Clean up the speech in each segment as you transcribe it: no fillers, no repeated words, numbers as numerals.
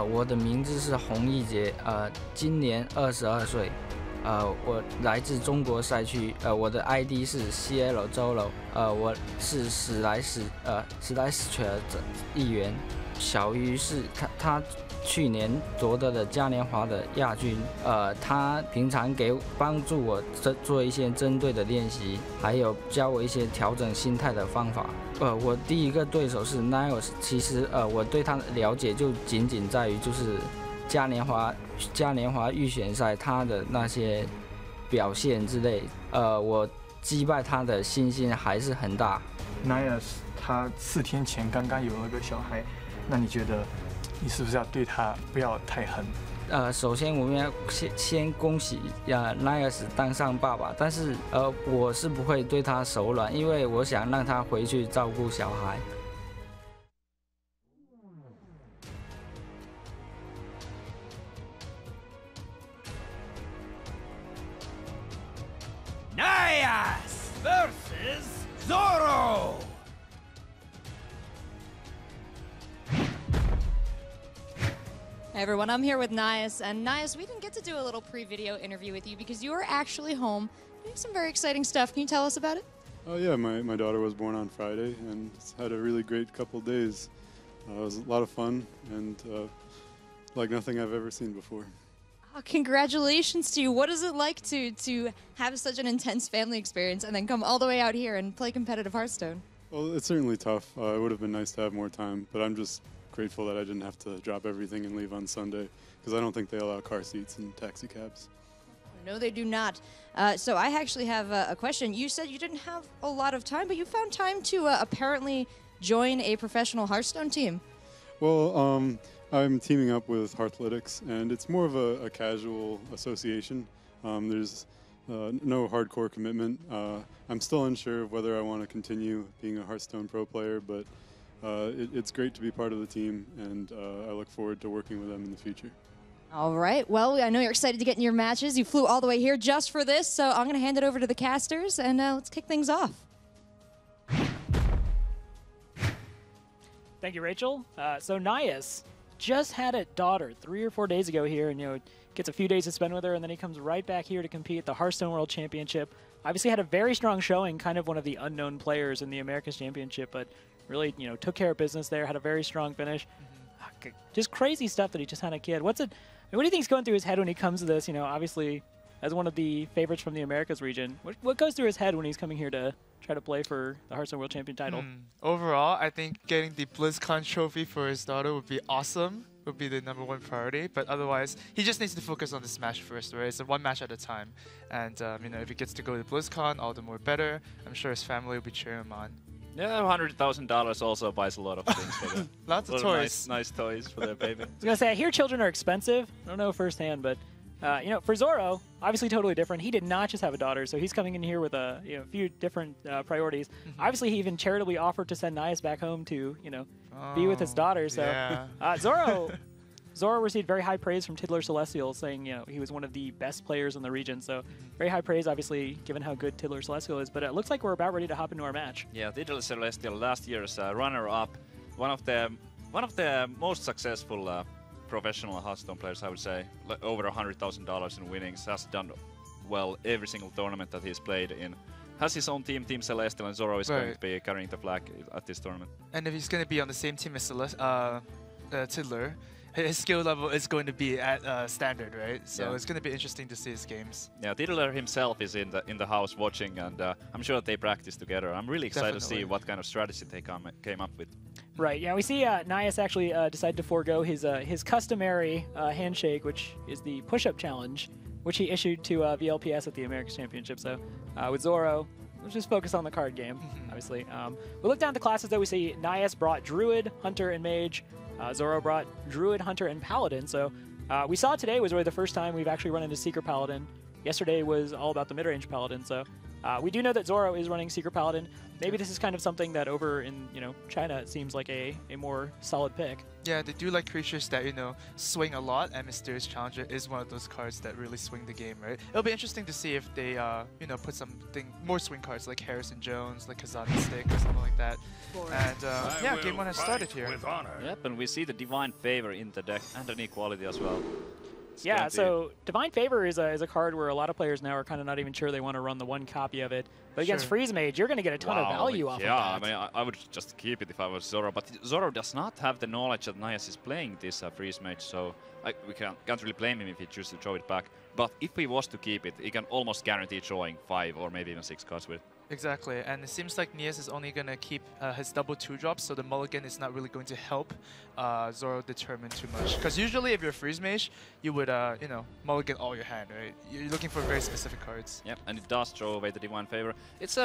我的名字是洪一杰，今年22岁，我来自中国赛区，我的 ID 是 CL 周楼，我是史莱史犬的一员。小鱼是他去年夺得了嘉年华的亚军，他平常帮助我做一些针对的练习，还有教我一些调整心态的方法。我第一个对手是 Naias， 其实我对他的了解就仅仅在于就是嘉年华预选赛他的那些表现之类，我击败他的信心还是很大。Naias 他4天前刚刚有那个小孩，那你觉得？ 你是不是要对他不要太狠？首先我们要先恭喜Naias 当上爸爸，但是我是不会对他手软，因为我想让他回去照顾小孩。Naias versus Zoro。 Hey everyone, I'm here with Naias, and Naias, we didn't get to do a little pre-video interview with you because you were actually home doing some very exciting stuff. Can you tell us about it? Oh yeah, my daughter was born on Friday, and it's had a really great couple days. It was a lot of fun, and like nothing I've ever seen before. Oh, congratulations to you. What is it like to have such an intense family experience and then come all the way out here and play competitive Hearthstone? Well, it's certainly tough. It would have been nice to have more time, but I'm just grateful that I didn't have to drop everything and leave on Sunday, because I don't think they allow car seats in taxi cabs. No, they do not. So I actually have a question. You said you didn't have a lot of time, but you found time to apparently join a professional Hearthstone team. Well, I'm teaming up with Hearthlytics, and it's more of a casual association. There's no hardcore commitment. I'm still unsure of whether I want to continue being a Hearthstone pro player, but it's great to be part of the team, and I look forward to working with them in the future. All right. Well, I know you're excited to get in your matches. You flew all the way here just for this, so I'm going to hand it over to the casters, and let's kick things off. Thank you, Rachel. So Naias just had a daughter 3 or 4 days ago here, and gets a few days to spend with her, and then he comes right back here to compete at the Hearthstone World Championship. Obviously had a very strong showing, kind of one of the unknown players in the Americas Championship, but really, took care of business there, had a very strong finish. Just crazy stuff that he just had a kid. What do you think is going through his head when he comes to this? Obviously, as one of the favorites from the Americas region, what goes through his head when he's coming here to try to play for the Hearthstone World Champion title? Overall, I think getting the BlizzCon trophy for his daughter would be awesome. Would be the #1 priority, but otherwise he just needs to focus on the match first, right? It's a one match at a time, and if he gets to go to BlizzCon, all the more better. I'm sure his family will be cheering him on. Yeah, $100,000 also buys a lot of things for them. Lots of toys. Nice toys for their baby. I was going to say, I hear children are expensive. I don't know firsthand, but, for Zoro, obviously totally different. He did not just have a daughter, so he's coming in here with a few different priorities. Obviously, he even charitably offered to send Naias back home to, be with his daughter. So yeah. Zoro received very high praise from TiddlerCelestial, saying, he was one of the best players in the region. So very high praise, obviously, given how good TiddlerCelestial is. But it looks like we're about ready to hop into our match. Yeah, TiddlerCelestial, last year's runner-up, one of the most successful professional Hearthstone players, I would say, over $100,000 in winnings, has done well every single tournament that he's played in. Has his own team, Team Celestial, and Zoro is going to be carrying the flag at this tournament. And if he's going to be on the same team as Tiddler, his skill level is going to be at standard, right? So yeah, it's going to be interesting to see his games. Yeah, Tiddler himself is in the house watching, and I'm sure they practice together. I'm really excited to see what kind of strategy they came up with. Right. Yeah, we see Naias actually decided to forego his customary handshake, which is the push-up challenge, which he issued to VLPS at the Americas Championship. So with Zoro, let's just focus on the card game, obviously. We look down at the classes, though. We see Naias brought Druid, Hunter, and Mage. Zoro brought Druid, Hunter, and Paladin. So we saw today was really the first time we've actually run into Secret Paladin. Yesterday was all about the mid-range Paladin. So We do know that Zoro is running Secret Paladin. Maybe this is kind of something that over in, you know, China it seems like a more solid pick. Yeah, they do like creatures that, you know, swing a lot, and Mysterious Challenger is one of those cards that really swing the game, right? It'll be interesting to see if they, you know, put something more swing cards like Harrison Jones, like Kazan Stick or something like that. And yeah, game one has started here. Yep, and we see the Divine Favor in the deck and an Equality as well. Yeah, so Divine Favor is a card where a lot of players now are kind of not even sure they want to run the one copy of it. But against Freeze Mage, you're going to get a ton of value off of that. Yeah, I mean, I would just keep it if I was Zoro. But Zoro does not have the knowledge that Naias is playing this Freeze Mage, so we can't really blame him if he chooses to throw it back. But if he was to keep it, he can almost guarantee drawing 5 or maybe even 6 cards with it. Exactly, and it seems like Naias is only going to keep his double 2-drops, so the mulligan is not really going to help Zoro determine too much. Because usually if you're Freeze Mage, you would, you know, mulligan all your hand, right? You're looking for very specific cards. Yep, and it does throw away the Divine Favor. It's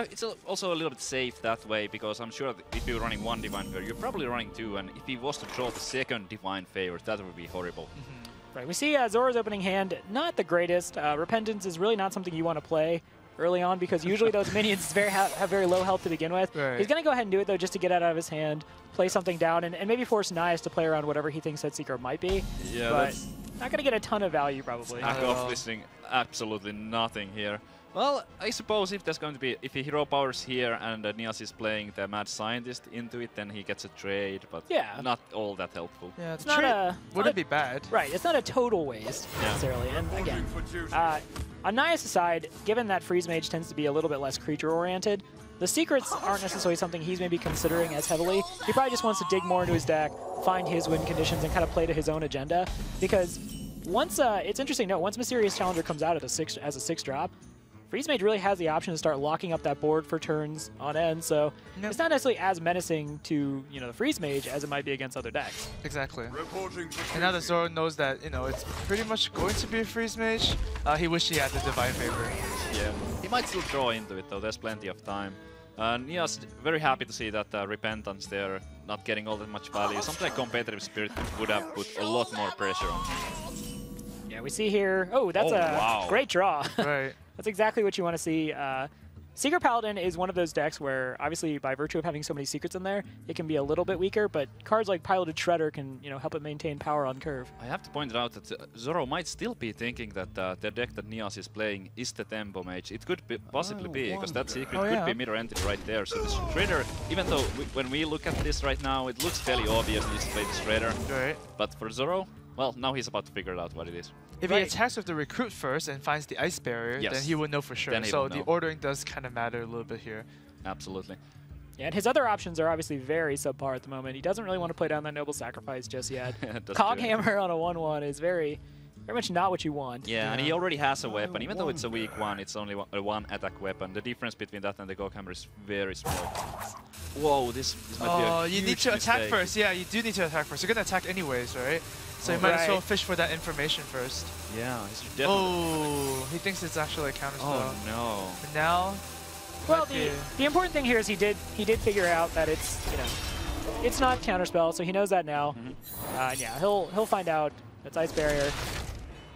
also a little bit safe that way, because I'm sure that if you're running 1 Divine Favor, you're probably running 2, and if he was to draw the 2nd Divine Favor, that would be horrible. Mm-hmm. Right, we see Zoro's opening hand, not the greatest. Repentance is really not something you want to play early on, because usually those minions have very low health to begin with. Right. He's going to go ahead and do it, though, just to get it out of his hand, play something down, and maybe force Naias to play around whatever he thinks Headseeker might be. Yeah, but not going to get a ton of value, probably. Stack off listening, absolutely nothing here. Well, I suppose if there's going to be, if he hero powers here and Naias is playing the Mad Scientist into it, then he gets a trade, but not all that helpful. Yeah, it's not a wouldn't be bad. Right, it's not a total waste necessarily. And again, on Naias' side, given that Freeze Mage tends to be a little bit less creature-oriented, the secrets aren't necessarily something he's maybe considering as heavily. He probably just wants to dig more into his deck, find his win conditions, and kind of play to his own agenda. Because once it's interesting, once Mysterious Challenger comes out at a 6-drop, Freeze Mage really has the option to start locking up that board for turns on end, so it's not necessarily as menacing to the Freeze Mage as it might be against other decks. Exactly. And now that Zoro knows that it's pretty much going to be a Freeze Mage, he wished he had the Divine Favor. Yeah, he might still draw into it though. There's plenty of time. Naias very happy to see that Repentance there not getting all that much value. Something like Competitive Spirit would have put a lot more pressure on him. Yeah, we see here. Oh, that's a great draw. Right. That's exactly what you want to see. Secret Paladin is one of those decks where, obviously, by virtue of having so many secrets in there, it can be a little bit weaker, but cards like Piloted Shredder can help it maintain power on curve. I have to point out that Zoro might still be thinking that the deck that Naias is playing is the Tempo Mage. It could possibly be, because that secret could be mirror entity right there. So this Shredder, even though when we look at this right now, it looks fairly obvious he's played the Shredder. Right. But for Zoro, well, now he's about to figure it out what it is. If he attacks with the Recruit first and finds the Ice Barrier, then he would know for sure. So the ordering does kind of matter a little bit here. Absolutely. Yeah, and his other options are obviously very subpar at the moment. He doesn't really want to play down that Noble Sacrifice just yet. Coghammer on a 1-1 is very much not what you want. Yeah, and he already has a weapon. Even though it's a weak one, it's only a 1-attack weapon. The difference between that and the Coghammer is very small. Whoa, this might be a huge mistake. Attack first. Yeah, you do need to attack first. You're going to attack anyways, right? So you might as well fish for that information first. Yeah, he's definitely... Oh, he thinks it's actually a counterspell. Oh, no. But now... Well, the important thing here is he did figure out that it's, it's not counterspell, so he knows that now. Mm-hmm. Yeah, he'll find out. It's Ice Barrier.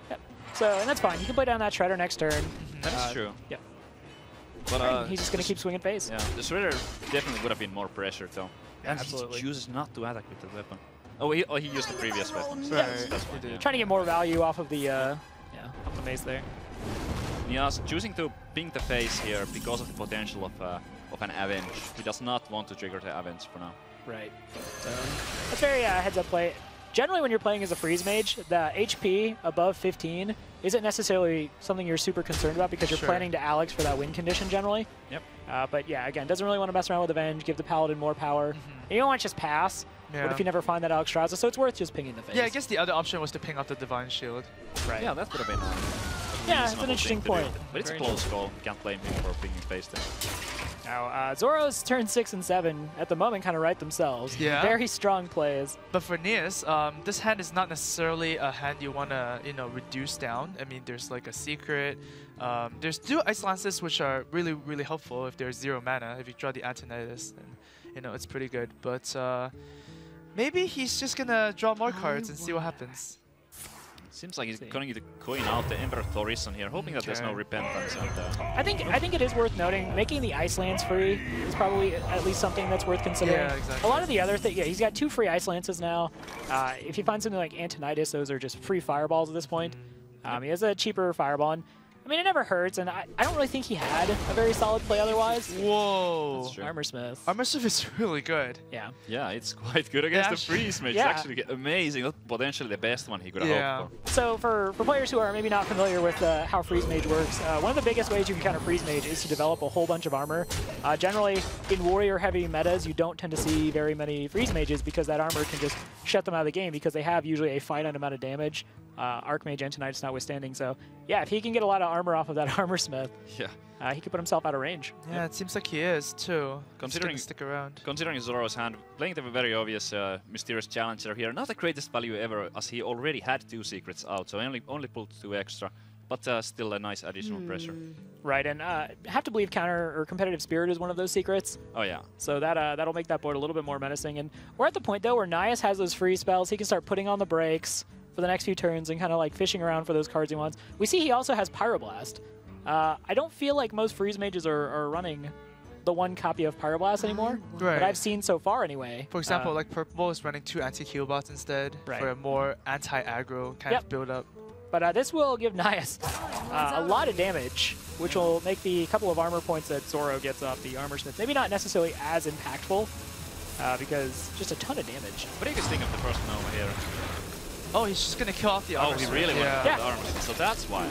Yep. So, and that's fine. You can play down that Shredder next turn. That's true. Yep. But, he's just going to keep swinging phase. Yeah, the Shredder definitely would have been more pressure, though. Yeah, absolutely. He chooses not to attack with the weapon. Oh, he used the previous weapons. Right. That's why, trying to get more value off of the maze there. Naias choosing to ping the face here because of the potential of an Avenge. He does not want to trigger the Avenge for now. Right. So that's very heads-up play. Generally, when you're playing as a Freeze Mage, the HP above 15 isn't necessarily something you're super concerned about because you're planning to Alex for that win condition generally. Yep. But yeah, again, doesn't really want to mess around with Avenge, give the Paladin more power. Mm-hmm. You don't want to just pass. Yeah. What if you never find that Alexstrasza? So it's worth just pinging the face. Yeah, I guess the other option was to ping up the Divine Shield. Right. Yeah, that would have been yeah, it's an interesting point. But it's a close call. Can't blame him for pinging face there. Now, Zoro's turn 6 and 7 at the moment kind of right themselves. Yeah. Very strong plays. But for Naias, this hand is not necessarily a hand you want to, reduce down. I mean, there's like a secret. There's 2 Ice Lances, which are really, really helpful if there's 0 mana. If you draw the Antonidas, then, it's pretty good. But... maybe he's just gonna draw more cards and see what happens. Seems like he's going to coin out the Emperor Thorison here, hoping that there's no repentance. And, I think it is worth noting, making the Ice Lance free is probably at least something that's worth considering. Yeah, exactly. A lot of the other things, he's got 2 free Ice Lances now. If you find something like Antonidas, those are just free Fireballs at this point. He has a cheaper Fireball. And, I mean, it never hurts, and I don't really think he had a very solid play otherwise. Whoa! Armorsmith. Armorsmith is really good. Yeah. Yeah, it's quite good against the Freeze Mage. It's actually amazing. That's potentially the best one he could have hoped for. So for players who are maybe not familiar with how Freeze Mage works, one of the biggest ways you can counter Freeze Mage is to develop a whole bunch of armor. Generally, in warrior-heavy metas, you don't tend to see very many Freeze Mages because that armor can just shut them out of the game because they have usually a finite amount of damage. Archmage Antonidas notwithstanding, so yeah, if he can get a lot of armor off of that Armorsmith, he could put himself out of range. Yeah, it seems like he is too. Considering stick around. Considering Zoro's hand, playing the very obvious Mysterious Challenger here, not the greatest value ever, as he already had 2 secrets out, so only pulled 2 extra, but still a nice additional pressure. Right, and have to believe counter or competitive spirit is one of those secrets. Oh yeah. So that that'll make that board a little bit more menacing. And we're at the point though where Naias has those free spells. He can start putting on the brakes for the next few turns and kind of like fishing around for those cards he wants. We see he also has Pyroblast. I don't feel like most Freeze Mages are running the 1 copy of Pyroblast anymore, but I've seen so far anyway. For example, like Purple is running 2 anti-heal bots instead for a more anti-aggro kind of build-up. But this will give Naias a lot of damage, which will make the couple of armor points that Zoro gets off the Armorsmith maybe not necessarily as impactful, because just a ton of damage. What do you guys think of the first Nova here? Oh, he's just going to kill off the Armorsmith. Oh, he really went for the Armorsmith, so that's why.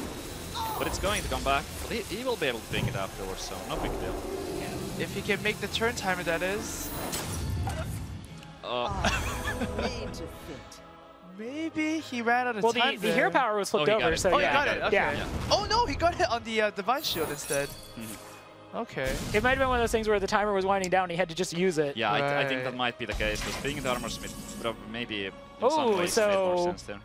But it's going to come back. But he will be able to bring it afterwards, so no big deal. Yeah. If he can make the turn timer, that is. Maybe he ran out of time. Well, the hero power was flipped over, so he got it. Okay. Oh no, he got hit on the Divine Shield instead. Okay. It might have been one of those things where the timer was winding down and he had to just use it. Yeah, I think that might be the case. Because being the Armorsmith would have maybe made more sense there.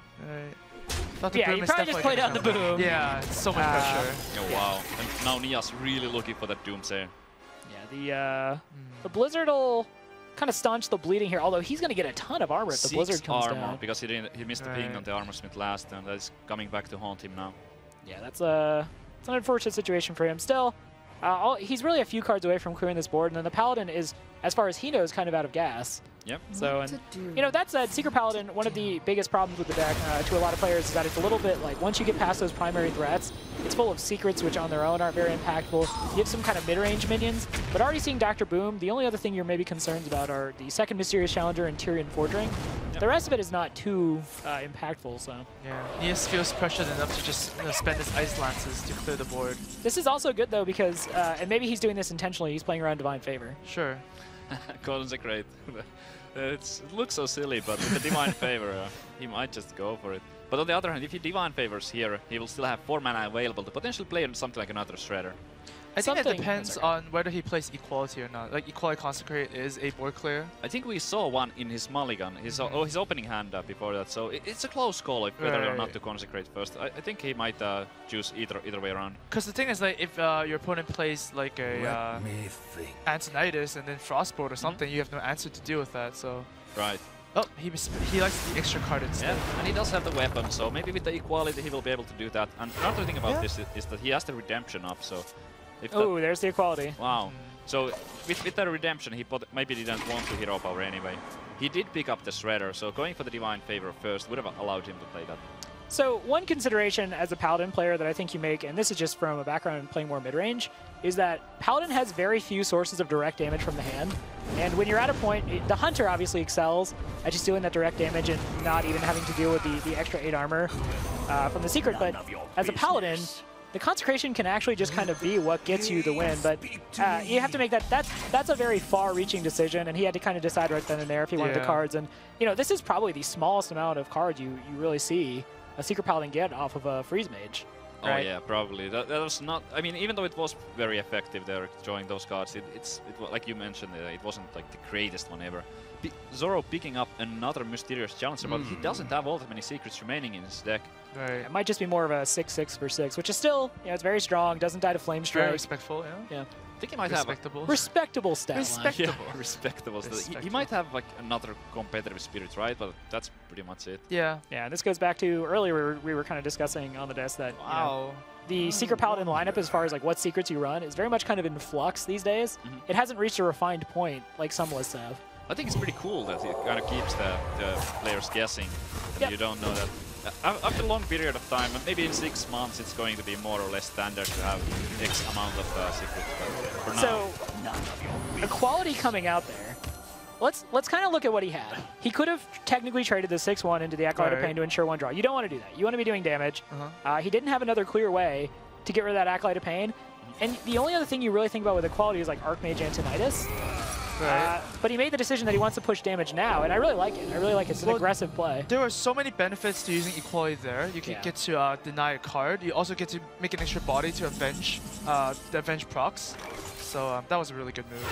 Yeah, you probably just played out the boom. Yeah, it's so much pressure. Yeah, wow. And now Naias really looking for that Doomsayer. Yeah, the Blizzard will kind of staunch the bleeding here, although he's going to get a ton of armor if the Blizzard comes down. Because he missed the ping on the Armorsmith last, and that's coming back to haunt him now. Yeah, that's it's an unfortunate situation for him still. He's really a few cards away from clearing this board, and then the Paladin is, as far as he knows, kind of out of gas. Yep. So, and, you know, that said, Secret Paladin, one of the biggest problems with the deck to a lot of players is that it's a little bit like, once you get past those primary threats, it's full of secrets which on their own aren't very impactful. You have some kind of mid-range minions, but already seeing Dr. Boom, the only other thing you're maybe concerned about are the second Mysterious Challenger and Tyrion Fordring. The rest of it is not too impactful, so. Yeah, Naias feels pressured enough to just spend his Ice Lances to clear the board. This is also good, though, because, and maybe he's doing this intentionally, he's playing around Divine Favor. Sure. Consecrate. It looks so silly, but with the Divine Favor, he might just go for it. But on the other hand, if he Divine Favors here, he will still have 4 mana available to potentially play something like another Shredder. I think it depends on whether he plays Equality or not. Like, Equality Consecrate is a board clear. I think we saw one in his mulligan, his opening hand before that, so it's a close call if whether or not to Consecrate first. I think he might choose either way around. Because the thing is, like, if your opponent plays like a Antonidas and then Frostbolt or something, you have no answer to deal with that, so... Right. Oh, he likes the extra card instead. Yeah, and he does have the weapon, so maybe with the Equality he will be able to do that. And another thing about this is that he has the redemption up, so... Oh, there's the Equality. Wow. So with the redemption, he maybe didn't want to hero power anyway. He did pick up the Shredder, so going for the Divine Favor first would have allowed him to play that. So one consideration as a Paladin player that I think you make, and this is just from a background in playing more mid-range, is that Paladin has very few sources of direct damage from the hand. And when you're at a point, the Hunter obviously excels at just doing that direct damage and not even having to deal with the extra 8 armor from the secret. But as a Paladin, the Consecration can actually just kind of be what gets you the win, but you have to make that's a very far-reaching decision, and he had to kind of decide right then and there if he wanted the cards. And, you know, this is probably the smallest amount of cards you really see a Secret Paladin get off of a Freeze Mage. Right? Oh yeah, probably. That was not, I mean, even though it was very effective there, drawing those cards, it like you mentioned, it wasn't like the greatest one ever. Zoro picking up another Mysterious Challenger, but he doesn't have all that many secrets remaining in his deck. Right. It might just be more of a 6/6 for 6, which is still, you know, it's very strong, doesn't die to Flame Strike. Very respectful, yeah. I think he might have a respectable stat line. Yeah, respectable. He might have like another competitive spirit, right? But that's pretty much it. Yeah. Yeah. This goes back to earlier we were kind of discussing on the desk that you know, the Secret Paladin lineup, as far as like what secrets you run, is very much kind of in flux these days. Mm-hmm. It hasn't reached a refined point like some lists have. I think it's pretty cool that it kind of keeps the players guessing, and you don't know that. After a long period of time, maybe in 6 months, it's going to be more or less standard to have X amount of secrets. For so, Equality coming out there. Let's kind of look at what he had. He could have technically traded the 6-1 into the Acolyte of Pain to ensure one draw. You don't want to do that. You want to be doing damage. He didn't have another clear way to get rid of that Acolyte of Pain. And the only other thing you really think about with Equality is like Archmage Antonidas. But he made the decision that he wants to push damage now, and I really like it. I really like it. It's an aggressive play. There are so many benefits to using Equality there. You get to deny a card. You also get to make an extra body to avenge the Avenge procs. So that was a really good move.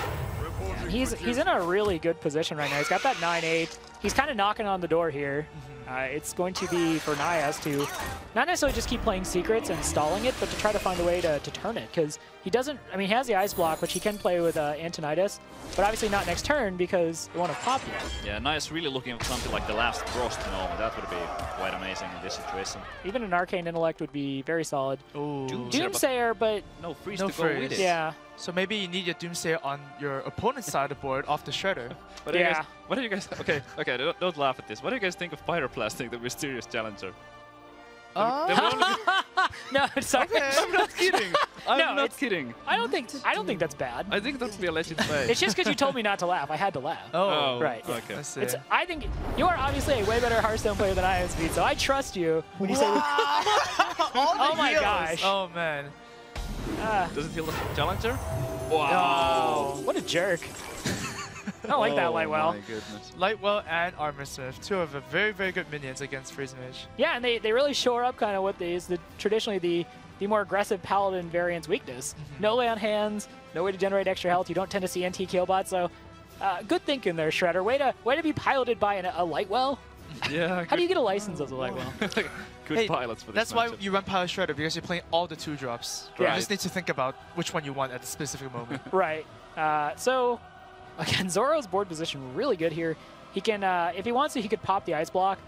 Yeah, he's in a really good position right now. He's got that 9-8. He's kind of knocking on the door here. It's going to be for Naias to not necessarily just keep playing secrets and stalling it, but to try to find a way to turn it. Because he doesn't, I mean, he has the ice block, which he can play with Antonidas, but obviously not next turn because it won't have popped yet. Yeah, Naias really looking for something like the last frost moment. That would be quite amazing in this situation. Even an Arcane Intellect would be very solid. Ooh. Doomsayer, but no freeze to go with it. Yeah. So maybe you need your Doomsayer on your opponent's side of the board off the Shredder. But what do you guys? Okay, don't laugh at this. What do you guys think of Pyroblast, the Mysterious Challenger? No, sorry. I'm not kidding. I'm not kidding. I don't think that's bad. I think that'd be a legit play. It's just because you told me not to laugh. I had to laugh. Oh, right. Yeah. Okay. I think you are obviously a way better Hearthstone player than I am, Speed. So I trust you when you say. Oh my gosh. Oh man. Does it feel like a Challenger? Wow! No. What a jerk! I don't like that Lightwell. Lightwell and Armorsmith, two of the very, very good minions against Freeze Mage. Yeah, and they really shore up kind of what is traditionally the more aggressive Paladin variant's weakness. No lay on hands, no way to generate extra health. You don't tend to see NT killbot, so good thinking there, Shredder. Way to be piloted by a Lightwell. Yeah. How do you get a license as a Lightwell? Good pilots for this. That's why you run Pilot Shredder, because you're playing all the 2-drops. Right. You just need to think about which one you want at the specific moment. Right. So, again, Zoro's board position really good here. He can, if he wants to, he could pop the ice block,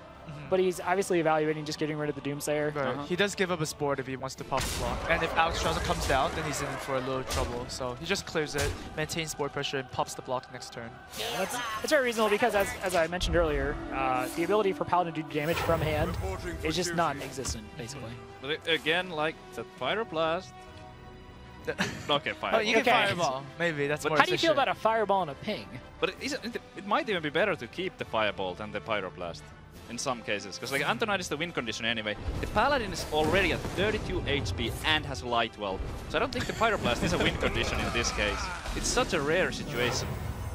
but he's obviously evaluating just getting rid of the Doomsayer. Right. He does give up his board if he wants to pop the block, and if Alexstrasza comes down, then he's in for a little trouble. So he just clears it, maintains board pressure, and pops the block next turn. Yeah, that's very reasonable because, as I mentioned earlier, the ability for Paladin to do damage from hand is just non-existent, basically. But again, like the Pyroblast. Okay, Fireball. Oh, you can Fireball. Maybe that's more efficient. How do you feel about a Fireball and a ping? But it might even be better to keep the Fireball than the Pyroblast. In some cases, because like Antonidas is the win condition anyway. The Paladin is already at 32 HP and has Lightwell, so I don't think the Pyroblast is a win condition in this case. It's such a rare situation.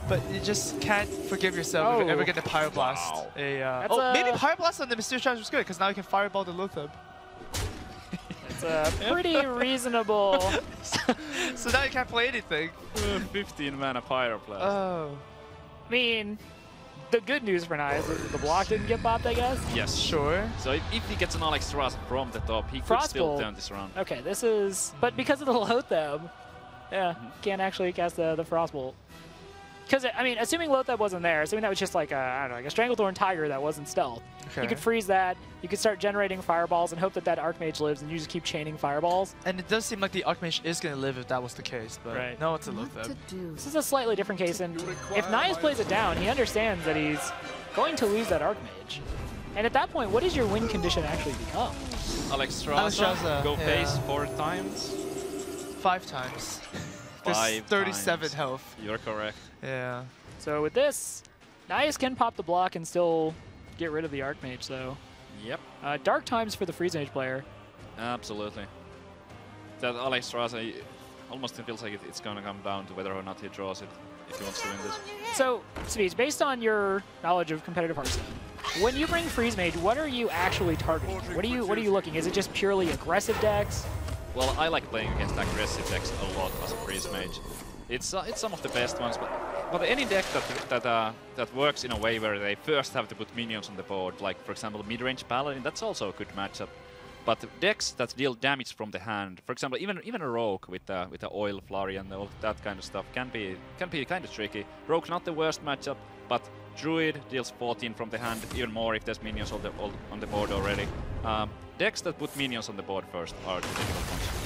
But you just can't forgive yourself if you ever get the Pyroblast. Wow. Maybe Pyroblast on the Mysterious Challenger is good, because now you can Fireball the Lothab. It's pretty reasonable. So now you can't play anything. 15 mana Pyroblast. Oh, I mean. The good news for Naias is that the block didn't get bopped, I guess? Yes. Sure. So if he gets an Alexstrasza from the top, he could still turn this round. Okay, this is... But because of the Lothab, can't actually cast the Frostbolt. Because, I mean, assuming Lothab wasn't there, assuming that was just like, I don't know, like a Stranglethorn Tiger that wasn't stealth. Okay. You could freeze that, you could start generating Fireballs and hope that Archmage lives, and you just keep chaining Fireballs. And it does seem like the Archmage is going to live if that was the case, but no, it's a Lothab. This is a slightly different case, and if Naias plays it down, he understands that he's going to lose that Archmage. And at that point, what does your win condition actually become? Alexstrasza, go face 4 times? 5 times. There's 37 times. Health. You're correct. Yeah. So with this, Naias can pop the block and still get rid of the Archmage, though. Yep. Dark times for the Freeze Mage player. Absolutely. That Alexstrasza almost feels like it's going to come down to whether or not he draws it if he wants to win this. So, Speeds, based on your knowledge of competitive Hearthstone, when you bring Freeze Mage, what are you actually targeting? What are you looking? Is it just purely aggressive decks? Well, I like playing against aggressive decks a lot as a Freeze Mage. It's some of the best ones, but any deck that works in a way where they first have to put minions on the board, like for example mid-range Paladin, that's also a good matchup. But decks that deal damage from the hand, for example, even a rogue with the oil flurry and all that kind of stuff can be kind of tricky. Rogue's not the worst matchup, but Druid deals 14 from the hand, even more if there's minions on the board already. Decks that put minions on the board first are the difficult ones.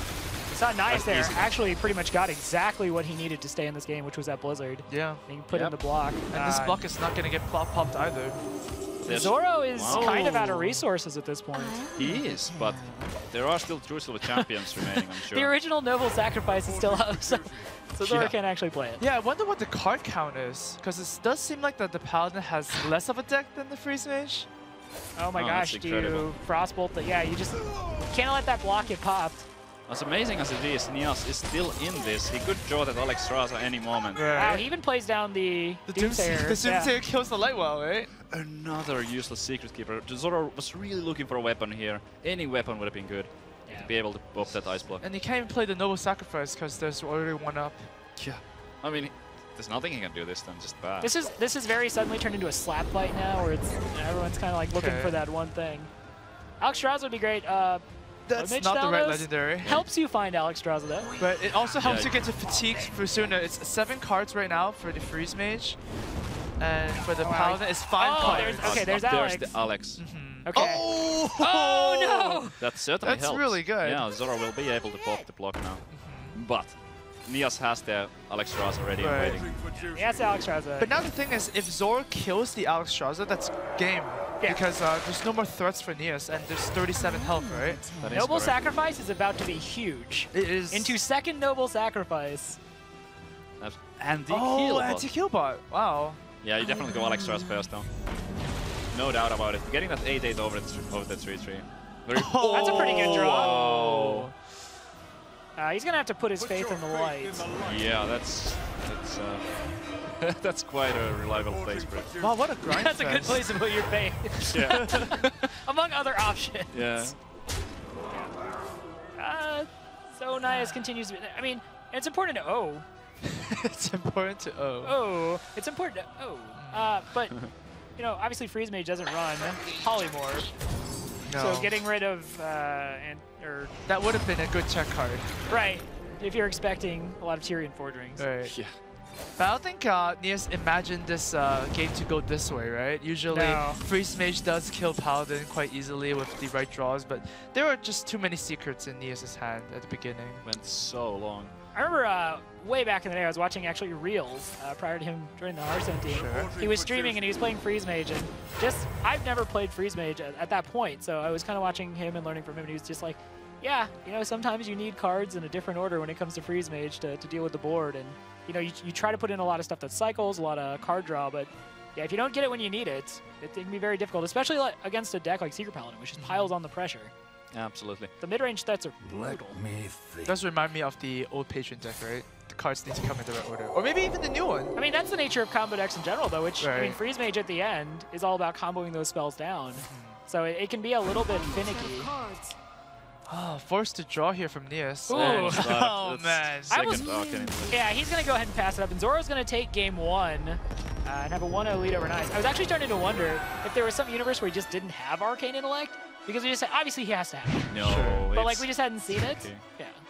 Saw Naias there actually pretty much got exactly what he needed to stay in this game, which was that Blizzard. Yeah. And he put in the block. And this block is not going to get popped either. Zoro is kind of out of resources at this point. He is, but there are still True Silver champions remaining, I'm sure. The original Noble Sacrifice is still up, so Zoro can't actually play it. Yeah, I wonder what the card count is, because it does seem like that the Paladin has less of a deck than the Freeze Mage. Oh my gosh, do you Frostbolt that? Yeah, you just can't let that block get popped. As amazing as it is, Naias is still in this. He could draw that Alexstrasza any moment. Right. Wow, he even plays down the Doomsayer. The Doomsayer kills the Lightwell, right? Another useless Secret Keeper. Zoro was really looking for a weapon here. Any weapon would have been good to be able to pop that ice block. And he can't even play the Noble Sacrifice because there's already one up. Yeah, I mean, there's nothing he can do this time, just bad. This is very suddenly turned into a slap fight now, where it's everyone's kind of like looking for that one thing. Alexstrasza would be great. That's not the right legendary. Helps you find Alexstrasza though. But it also helps you get to Fatigue for sooner. It's 7 cards right now for the Freeze Mage. And for the Paladin, it's 5 cards. There's Alex. Mm-hmm. Okay. Oh! Oh no! That certainly helps. That's really good. Yeah, Zoro will be able to pop the block now. But Naias has the Alexstrasza already waiting. Yes, Alexstrasza. But now the thing is, if Zoro kills the Alexstrasza, that's game. Yeah. Because there's no more threats for Naias, and there's 37 health, right? Noble Sacrifice is about to be huge. It is. Into second Noble Sacrifice. And the Killbot. Oh, anti-Killbot. Wow. Yeah, you definitely go Alexstrasza first, though. No doubt about it. Getting that 8-8 over the 3-3. That's a pretty good draw. He's going to have to put his faith in the light. Yeah, that's that's quite a reliable place for it. Wow, what a grind That's fest. A good place to put your faith. Among other options. Yeah. So Naias continues to be... I mean, it's important to O. It's important to O. It's important to O. But, you know, obviously Freeze Mage doesn't run Polymorph. No. So getting rid of... that would have been a good check card. Right. If you're expecting a lot of Tyrion Forge Rings. Right. Yeah. But I don't think Naias imagined this game to go this way, right? Usually, Freeze Mage does kill Paladin quite easily with the right draws, but there were just too many secrets in Naias' hand at the beginning. Went so long. I remember way back in the day, I was watching actually Reels prior to him joining the Hearthstone team. Sure. He was streaming and he was playing Freeze Mage, and just I've never played Freeze Mage at that point, so I was kind of watching him and learning from him, and he was just like, yeah, you know, sometimes you need cards in a different order when it comes to Freeze Mage to deal with the board, and you know, you try to put in a lot of stuff that cycles, a lot of card draw, but yeah, if you don't get it when you need it, it can be very difficult, especially against a deck like Secret Paladin, which just piles on the pressure. Absolutely. The mid-range stats are brutal. It does remind me of the old Patron deck, right? The cards need to come in the right order. Or maybe even the new one. I mean, that's the nature of combo decks in general, though, which, I mean, Freeze Mage at the end is all about comboing those spells down. So it can be a little bit finicky. Oh, forced to draw here from Naias. Oh, man. Yeah, he's going to go ahead and pass it up. And Zoro's going to take game one and have a 1-0 lead over Naias. I was actually starting to wonder if there was some universe where he just didn't have Arcane Intellect. Because we just obviously he has to have it. No. Sure. But like we just hadn't seen it.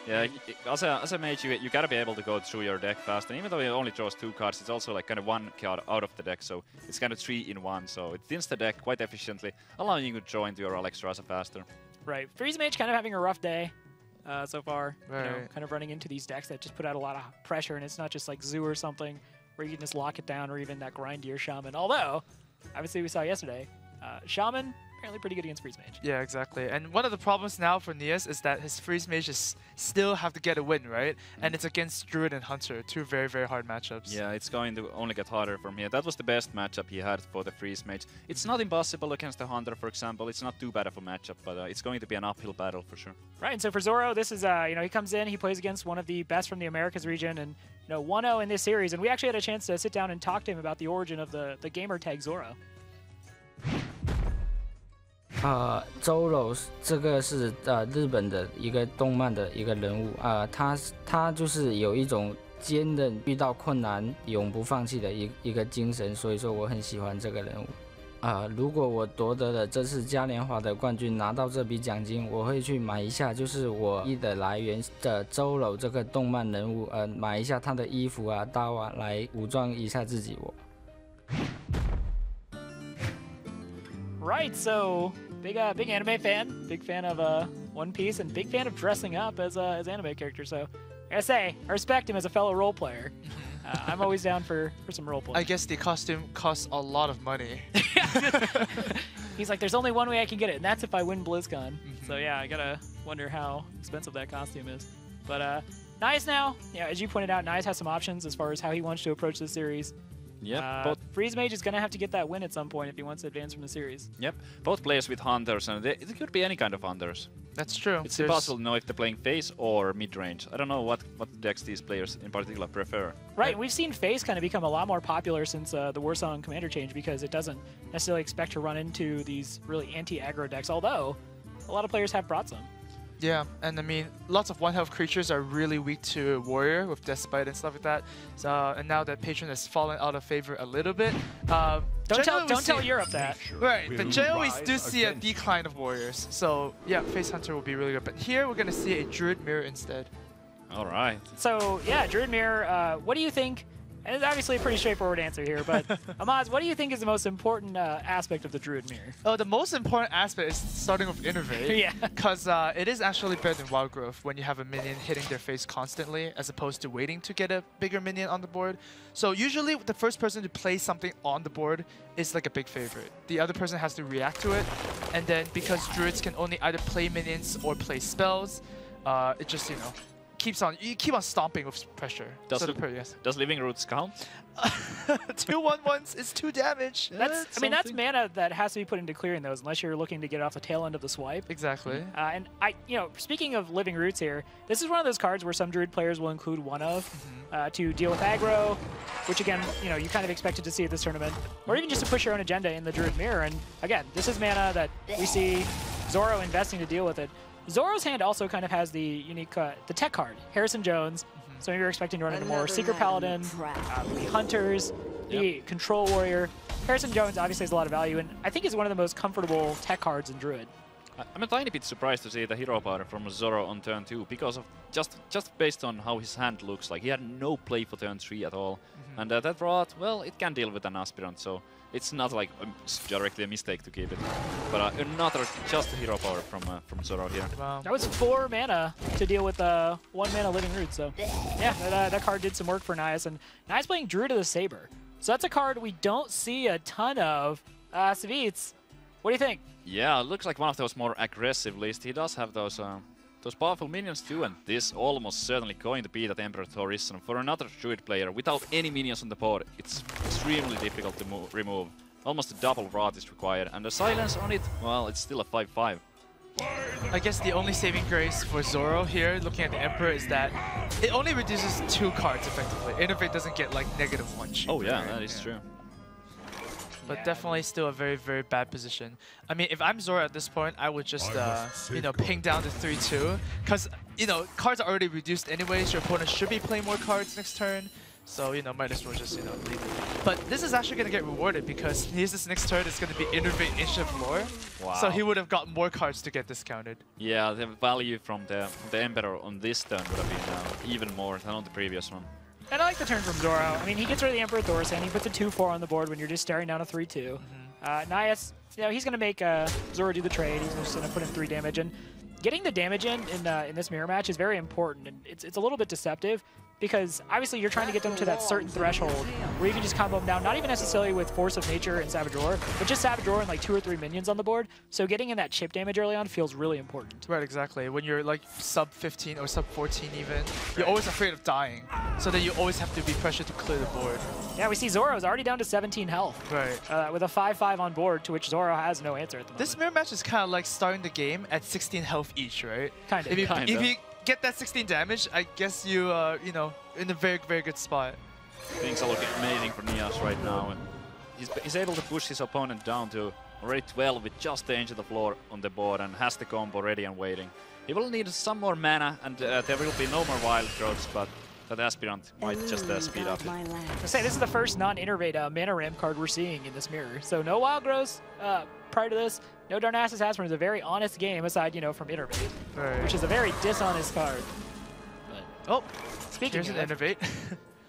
Yeah. Yeah. As a mage, you gotta be able to go through your deck fast. And even though it only draws 2 cards, it's also like kind of 1 card out of the deck. So it's kind of 3 in 1. So it thins the deck quite efficiently, allowing you to draw into your Alexstrasza faster. Right. Freeze Mage kind of having a rough day so far. Right. You know, kind of running into these decks that just put out a lot of pressure, and it's not just like Zoo or something where you can just lock it down, or even that Grindier Shaman. Although, obviously we saw yesterday, Shaman. Apparently pretty good against Freeze Mage. Yeah, exactly. And one of the problems now for Naias is that his Freeze Mage is still have to get a win, right? And it's against Druid and Hunter, 2 very, very hard matchups. Yeah, it's going to only get harder from here. That was the best matchup he had for the Freeze Mage. It's not impossible against the Hunter, for example. It's not too bad of a matchup, but it's going to be an uphill battle for sure. Right, and so for Zoro, this is, you know, he comes in, he plays against one of the best from the Americas region, and, you know, 1-0 in this series. And we actually had a chance to sit down and talk to him about the origin of the gamer tag Zoro. Zoro 这个是日本的一个动漫的一个人物他就是有一种坚韧遇到困难永不放弃的一个精神，所以说我很喜欢这个人物。如果我夺得了这次嘉年华的冠军，拿到这笔奖金，我会去买一下，就是我一的来源的Zoro这个动漫人物，买一下他的衣服啊、刀啊，来武装一下自己。Right, so big anime fan, big fan of One Piece, and big fan of dressing up as anime characters. So I gotta say, I respect him as a fellow role player. I'm always down for some roleplay. I guess the costume costs a lot of money. He's like, there's only one way I can get it, and that's if I win BlizzCon. Mm-hmm. So yeah, I gotta wonder how expensive that costume is. But Naias now, yeah, as you pointed out, Naias has some options as far as how he wants to approach the series. Yep. Freeze Mage is going to have to get that win at some point if he wants to advance from the series. Yep. Both players with Hunters, and it could be any kind of Hunters. That's true. It's impossible to know if they're playing face or mid-range. I don't know what decks these players in particular prefer. Right, we've seen face kind of become a lot more popular since the Warsong Commander change because it doesn't necessarily expect to run into these really anti-aggro decks, although a lot of players have brought some. Yeah, and I mean, lots of one-health creatures are really weak to Warrior with Death Spite and stuff like that. So, and now that Patron has fallen out of favor a little bit. Don't tell Europe that. Right, but generally we do see a decline of Warriors. So yeah, Face Hunter will be really good. But here we're going to see a Druid Mirror instead. All right. So yeah, Druid Mirror, what do you think? And it's obviously a pretty straightforward answer here, but Amaz, what do you think is the most important aspect of the Druid Mirror? Oh, the most important aspect is starting with Innervate. Yeah. Because it is actually better than Wild Growth when you have a minion hitting their face constantly as opposed to waiting to get a bigger minion on the board. So usually the first person to place something on the board is like a big favorite. The other person has to react to it. And then because Druids can only either play minions or play spells, it just, you know, you keep on stomping with pressure. Does Living Roots count? 2/1/1s is 2 damage. That's, I mean, that's mana that has to be put into clearing those, unless you're looking to get off the tail end of the swipe. Exactly. And you know, speaking of Living Roots here, this is one of those cards where some Druid players will include one of to deal with aggro, which again, you know, you kind of expected to see at this tournament, or even just to push your own agenda in the Druid Mirror. And again, this is mana that we see Zoro investing to deal with it. Zoro's hand also kind of has the unique, the tech card, Harrison Jones. So maybe you're expecting to run into more Secret Paladin, the Hunters, the Control Warrior. Harrison Jones obviously has a lot of value, and I think is one of the most comfortable tech cards in Druid. I'm a tiny bit surprised to see the hero power from Zoro on turn 2 because of just based on how his hand looks like. He had no play for turn 3 at all, and that brought, well, it can deal with an Aspirant, so it's not like directly a mistake to keep it. But another just hero power from Zoro here. Wow. That was 4 mana to deal with 1 mana Living Root, so yeah, that card did some work for Naias, and Naias playing Druid of the Saber. So that's a card we don't see a ton of. Savitz, what do you think? Yeah, looks like one of those more aggressive lists. He does have those powerful minions too, and this almost certainly going to be that Emperor Thorison. For another Druid player without any minions on the board, it's extremely difficult to remove. Almost a double rot is required, and the silence on it, well, it's still a 5/5. I guess the only saving grace for Zoro here, looking at the Emperor, is that it only reduces 2 cards effectively. Innervate doesn't get like -1 cheap. Oh yeah, that is true. But definitely still a very, very bad position. I mean, if I'm Zoro at this point, I would just, you know, ping down to 3-2. Because, you know, cards are already reduced anyways. Your opponent should be playing more cards next turn. So, you know, might as well just, you know, leave it. But this is actually going to get rewarded because his next turn is going to be Innervate Inch of Lore. Wow. So he would have got more cards to get discounted. Yeah, the value from the Emperor on this turn would have been even more than on the previous one. And I like the turn from Zoro. I mean, he gets rid of the Emperor Thorison. He puts a 2/4 on the board when you're just staring down a 3-2. Naias, you know, he's going to make Zoro do the trade. He's just going to put in 3 damage. And getting the damage in this mirror match is very important. And it's a little bit deceptive because obviously you're trying to get them to that certain threshold where you can just combo them down, not even necessarily with Force of Nature and Savage Roar, but just Savage Roar and like 2 or 3 minions on the board. So getting in that chip damage early on feels really important. Right, exactly. When you're like sub 15 or sub 14 even, you're always afraid of dying. So that you always have to be pressured to clear the board. Yeah, we see Zoro's already down to 17 health. Right. With a 5/5 on board, to which Zoro has no answer at the moment. This mirror match is kind of like starting the game at 16 health each, right? Kind of. If you get that 16 damage, I guess you are, you know, in a very, very good spot. Things are looking amazing for Naias right now, and he's able to push his opponent down to already 12 with just the Edge of the Floor on the board, and has the combo ready and waiting. He will need some more mana, and there will be no more wild throws, but But the Aspirant might just speed up. I say this is the first non-Innervate mana ramp card we're seeing in this mirror. So no Wild Gross prior to this, no Darnassus Aspirant. Is a very honest game aside, you know, from Innervate, right, which is a very dishonest card. But, oh, speaking of Innervate.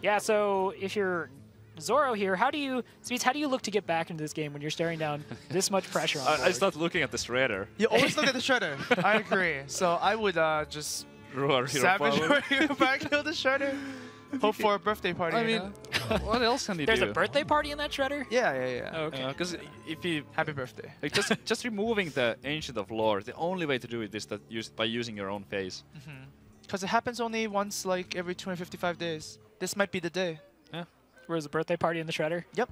Yeah, so if you're Zoro here, how do you, Speeds, how do you look to get back into this game when you're staring down this much pressure on board? I start looking at the Shredder. You always look at the Shredder. I agree. So I would just savage hero back into the Shredder. Hope for a birthday party. I mean, what else can you do? There's a birthday party in that Shredder? Yeah, yeah, yeah. Oh, okay. Because if you... Happy birthday. Like just removing the Ancient of Lore, the only way to do it is that by using your own face. Because it happens only once, like, every 255 days. This might be the day. Yeah. Where's the birthday party in the Shredder? Yep.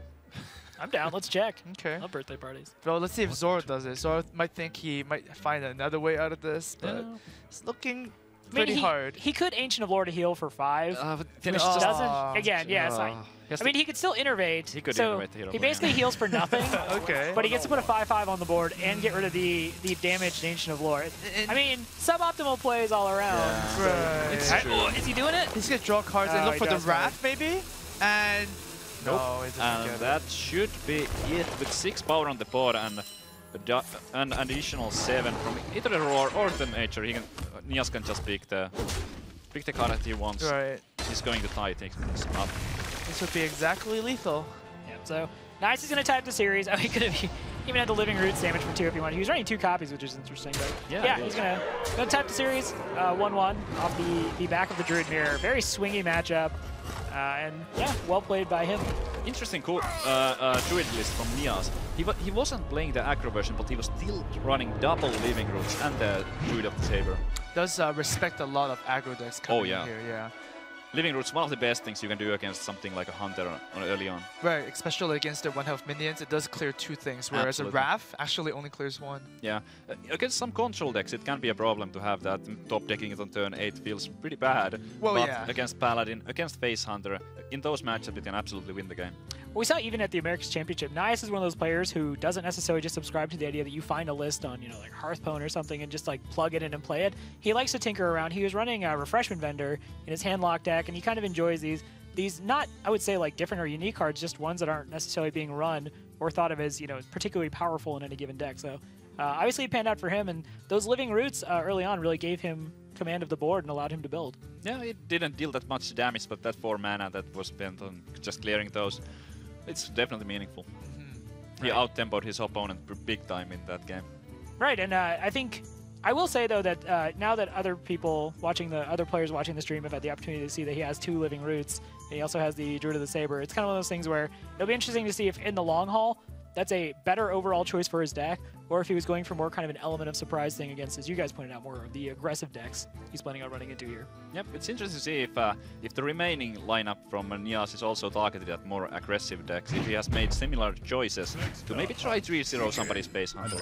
I'm down. Let's check. Okay. I love birthday parties. Well, let's see if Zoro does it. Zoro might think he might find another way out of this, but it's looking pretty hard. He could Ancient of Lore to heal for 5, which doesn't. Again, yeah, it's like. I mean, he could still Innervate. He could Innervate the hero. He basically heals for nothing. Okay. But he gets to put a 5/5 on the board and get rid of the damaged Ancient of Lore. I mean, suboptimal plays all around. Yeah. Right. Is he doing it? He's gonna draw cards and look for the Wrath, maybe. And nope. And that should be it with 6 power on the board and an additional 7 from either the Roar or the Nature. He can, Naias can just pick the card that he wants. Right. He's going to tie things up. This would be exactly lethal. Yep. So Naias is going to tie up the series. Oh, he could have even had the Living Roots damage for 2 if he wanted. He was running 2 copies, which is interesting. But yeah, he's going to tie up the series 1-1 off the back of the Druid Mirror. Very swingy matchup. And yeah, well played by him. Interesting cool druid list from Naias. He wasn't playing the aggro version, but he was still running double Living Roots and the Druid of the Saber. Does respect a lot of aggro decks coming here, yeah. Living Roots, one of the best things you can do against something like a Hunter early on. Right, especially against the 1-health minions, it does clear 2 things, whereas a Wrath actually only clears 1. Yeah, against some control decks, it can be a problem to have that. Top decking it on turn 8 feels pretty bad. Well, but against Paladin, against Face Hunter, in those matchups, it can absolutely win the game. Well, we saw even at the America's Championship, Naias is one of those players who doesn't necessarily just subscribe to the idea that you find a list on, you know, like Hearthstone or something and just like plug it in and play it. He likes to tinker around. He was running a Refreshment Vendor in his hand-locked deck, and he kind of enjoys these not, I would say, like different or unique cards, just ones that aren't necessarily being run or thought of as, you know, particularly powerful in any given deck. So obviously it panned out for him, and those Living Roots early on really gave him command of the board and allowed him to build. Yeah, it didn't deal that much damage, but that 4 mana that was spent on just clearing those, it's definitely meaningful. He out-tempoed his opponent big time in that game. Right, and I think, I will say though that now that other people watching the other players watching the stream have had the opportunity to see that he has 2 Living Roots, and he also has the Druid of the Saber, it's kind of one of those things where it'll be interesting to see if in the long haul that's a better overall choice for his deck, or if he was going for more kind of an element of surprise thing against, as you guys pointed out, more of the aggressive decks he's planning on running into here. Yep, it's interesting to see if the remaining lineup from Naias is also targeted at more aggressive decks, if he has made similar choices to maybe try 3-0 somebody's base hunter.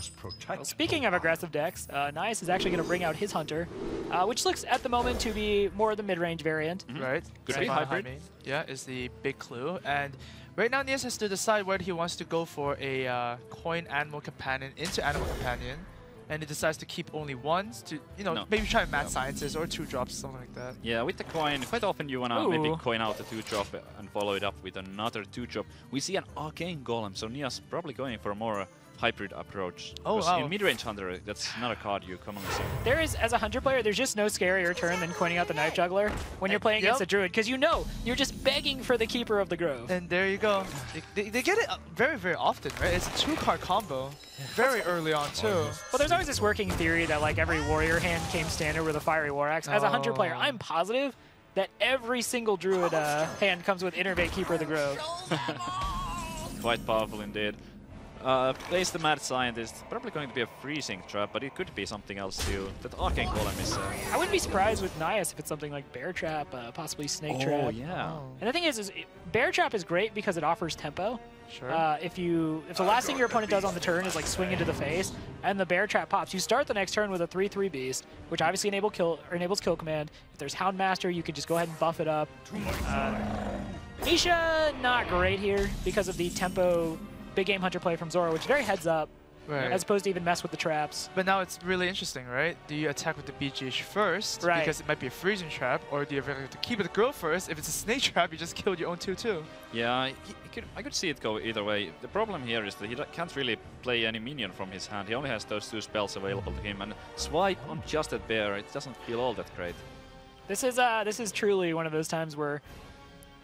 Well, speaking of aggressive decks, Naias is actually going to bring out his Hunter, which looks at the moment to be more of the mid-range variant. Right. Could be hybrid. Yeah, is the big clue. And right now, Naias has to decide whether he wants to go for a coin Animal Companion into Animal Companion, and he decides to keep only 1 to, you know, maybe try Mad Scientist or 2-drops, something like that. Yeah, with the coin, quite often you want to maybe coin out a 2-drop and follow it up with another 2-drop. We see an Arcane Golem, so Naias probably going for a more hybrid approach. Oh, wow. In mid-range Hunter, that's not a card you commonly see. There is, as a Hunter player, there's just no scarier turn than coining out the Knife Juggler when you're playing against a Druid, because you know you're just begging for the Keeper of the Grove. And there you go. They get it very, very often, right? It's a 2-card combo. Very early on, too. Well, there's always this working theory that like every warrior hand came standard with a fiery war axe. As a Hunter player, I'm positive that every single Druid hand comes with Innervate Keeper of the Grove. Quite powerful indeed. Plays the Mad Scientist, probably going to be a Freezing Trap, but it could be something else too. That Arcane Golem is... I wouldn't be surprised with Naias if it's something like Bear Trap, possibly Snake Trap. Oh, yeah. And the thing is Bear Trap is great because it offers tempo. Sure. If the last thing your opponent does on the turn is like swing into the face, and the Bear Trap pops, you start the next turn with a 3/3 beast, which obviously enables Kill Command. If there's Houndmaster, you can just go ahead and buff it up. Misha, not great here because of the tempo big game Hunter play from Zoro, which is very heads up. Right. As opposed to even mess with the traps. But now it's really interesting, right? Do you attack with the BGH first, right, because it might be a freezing trap, or do you have to keep it the girl first? If it's a snake trap, you just killed your own 2-2. Yeah, I could see it go either way. The problem here is that he can't really play any minion from his hand. He only has those two spells available to him, and swipe on just that bear, it doesn't feel all that great. This is truly one of those times where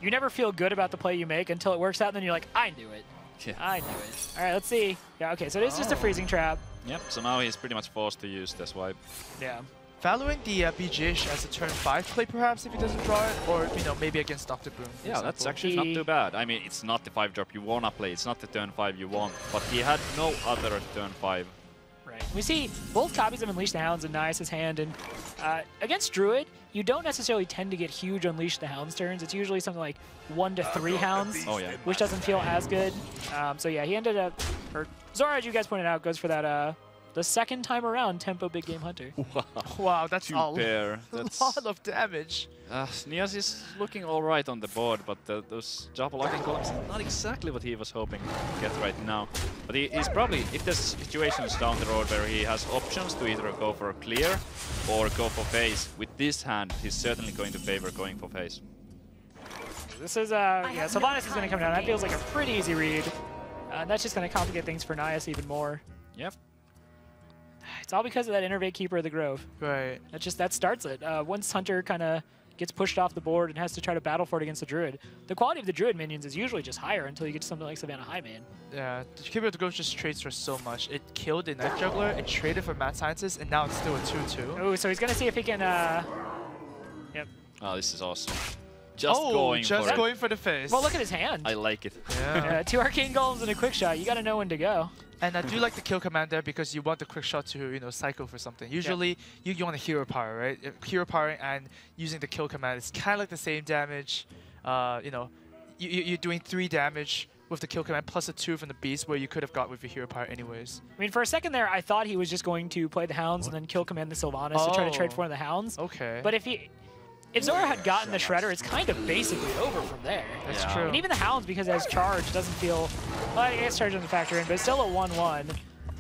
you never feel good about the play you make until it works out, and then you're like, I knew it. Yeah. I knew it. All right, let's see. Yeah, okay, so it is just a freezing trap. Yep, so now he's pretty much forced to use this wipe. Yeah. Valuing the BGH as a turn 5 play, perhaps, if he doesn't draw it, or maybe against Dr. Boom. Yeah, example. That's actually not too bad. I mean, it's not the 5 drop you want to play, it's not the turn 5 you want, but he had no other turn 5. Right. We see both copies of Unleash the Hounds in Naias' hand, and against Druid, you don't necessarily tend to get huge Unleash the Hounds turns. It's usually something like 1 to 3 Hounds, which doesn't feel as good. So yeah, he ended up, or Zoro, as you guys pointed out, goes for that the second time around Tempo Big Game Hunter. Wow, that's a lot of damage. Naias is looking all right on the board, but those double Arcane Golems are not exactly what he was hoping to get right now. But he's probably, if there's situations down the road where he has options to either go for a clear or go for phase, with this hand, he's certainly going to favor going for phase. This is, yeah, Sylvanas is going to come down. That feels like a pretty easy read. And that's just going to complicate things for Naias even more. Yep. It's all because of that Innervate Keeper of the Grove. Right. That starts it. Once Hunter kind of gets pushed off the board and has to try to battle for it against the Druid. The quality of the Druid minions is usually just higher until you get to something like Savannah Highman. Yeah, the Keeper of the Grove just trades for so much. It killed the Knife Juggler, it traded for Mad Scientist, and now it's still a 2-2. Oh, so he's going to see if he can... Yep. Oh, this is awesome. Just going for the face. Well, look at his hand. I like it. Yeah. 2 Arcane Golems and a Quick Shot. You got to know when to go. And I do like the kill command there because you want the Quick Shot to, cycle for something. Usually, you want a hero power, right? Hero power and using the kill command is kind of like the same damage. You're doing 3 damage with the kill command plus a 2 from the beast, where you could have got with your hero power anyways. I mean, for a second there, I thought he was just going to play the Hounds and then kill command the Sylvanas to try to trade for one of the Hounds. Okay. But if Zoro had gotten the Shredder, it's kind of basically over from there. That's true. And even the Hounds, because it has charge, doesn't feel... Well, I guess charge doesn't factor in, but it's still a 1-1.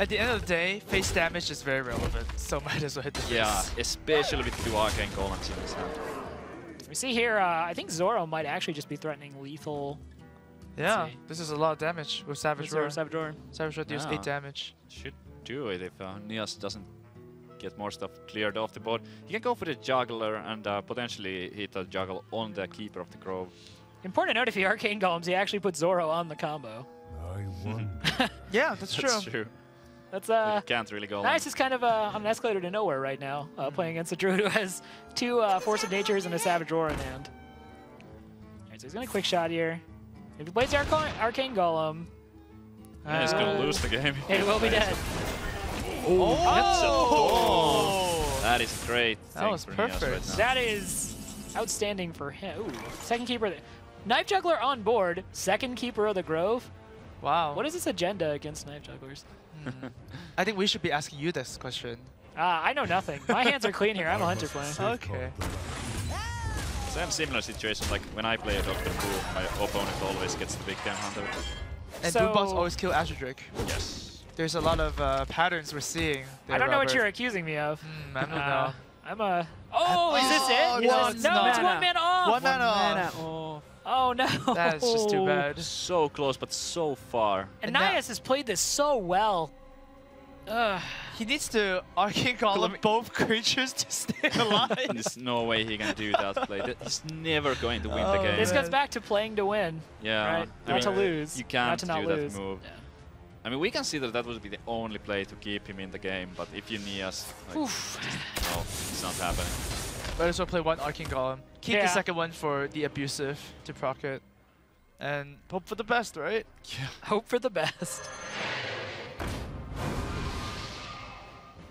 At the end of the day, face damage is very relevant, so might as well hit the face. Yeah, especially with 2 Arcane Golems in his hand. We see here, I think Zoro might actually just be threatening lethal. Yeah, this is a lot of damage with Savage Roar. Savage Roar deals 8 damage. Should do it if Naias doesn't get more stuff cleared off the board. He can go for the Juggler and potentially hit a Juggle on the Keeper of the Grove. Important to note, if he Arcane Golems, he actually puts Zoro on the combo. I won. Yeah, that's true. That's you can't really go. Naias is kind of on an escalator to nowhere right now, playing against a Druid who has 2 Force of Natures and a Savage Roar in hand. All right, so he's going to Quick Shot here. If he plays the Arcane Golem... he's going to lose the game. He will be dead. Oh, that is great. That was perfect. Right, that is outstanding for him. Ooh. Second Keeper of the... Knife Juggler on board, second Keeper of the Grove. Wow. What is this agenda against Knife Jugglers? I think we should be asking you this question. I know nothing. My hands are clean here. I'm a Hunter player. Okay. So I have similar situations. Like when I play a Dr. Pool, my opponent always gets the Big Damn Hunter. And so... Doombots always kill Azure Drake. Yes. There's a lot of patterns we're seeing there, I don't know what you're accusing me of. I don't know. I'm a... Oh, is this it? No, it's one man off. One man off. Oh, no. That is just too bad. So close, but so far. And Naias has played this so well. He needs to Arcane Golem both creatures to stay alive. There's no way he can do that play. He's never going to win the game. This goes back to playing to win. Yeah. Right? Not to lose. You can't do that move. Yeah. I mean, we consider that would be the only play to keep him in the game, but if you Naias, no, it's not happening. Might as well play one Arcane Golem. Keep the second one for the abusive to proc it. And hope for the best, right? Yeah. Hope for the best.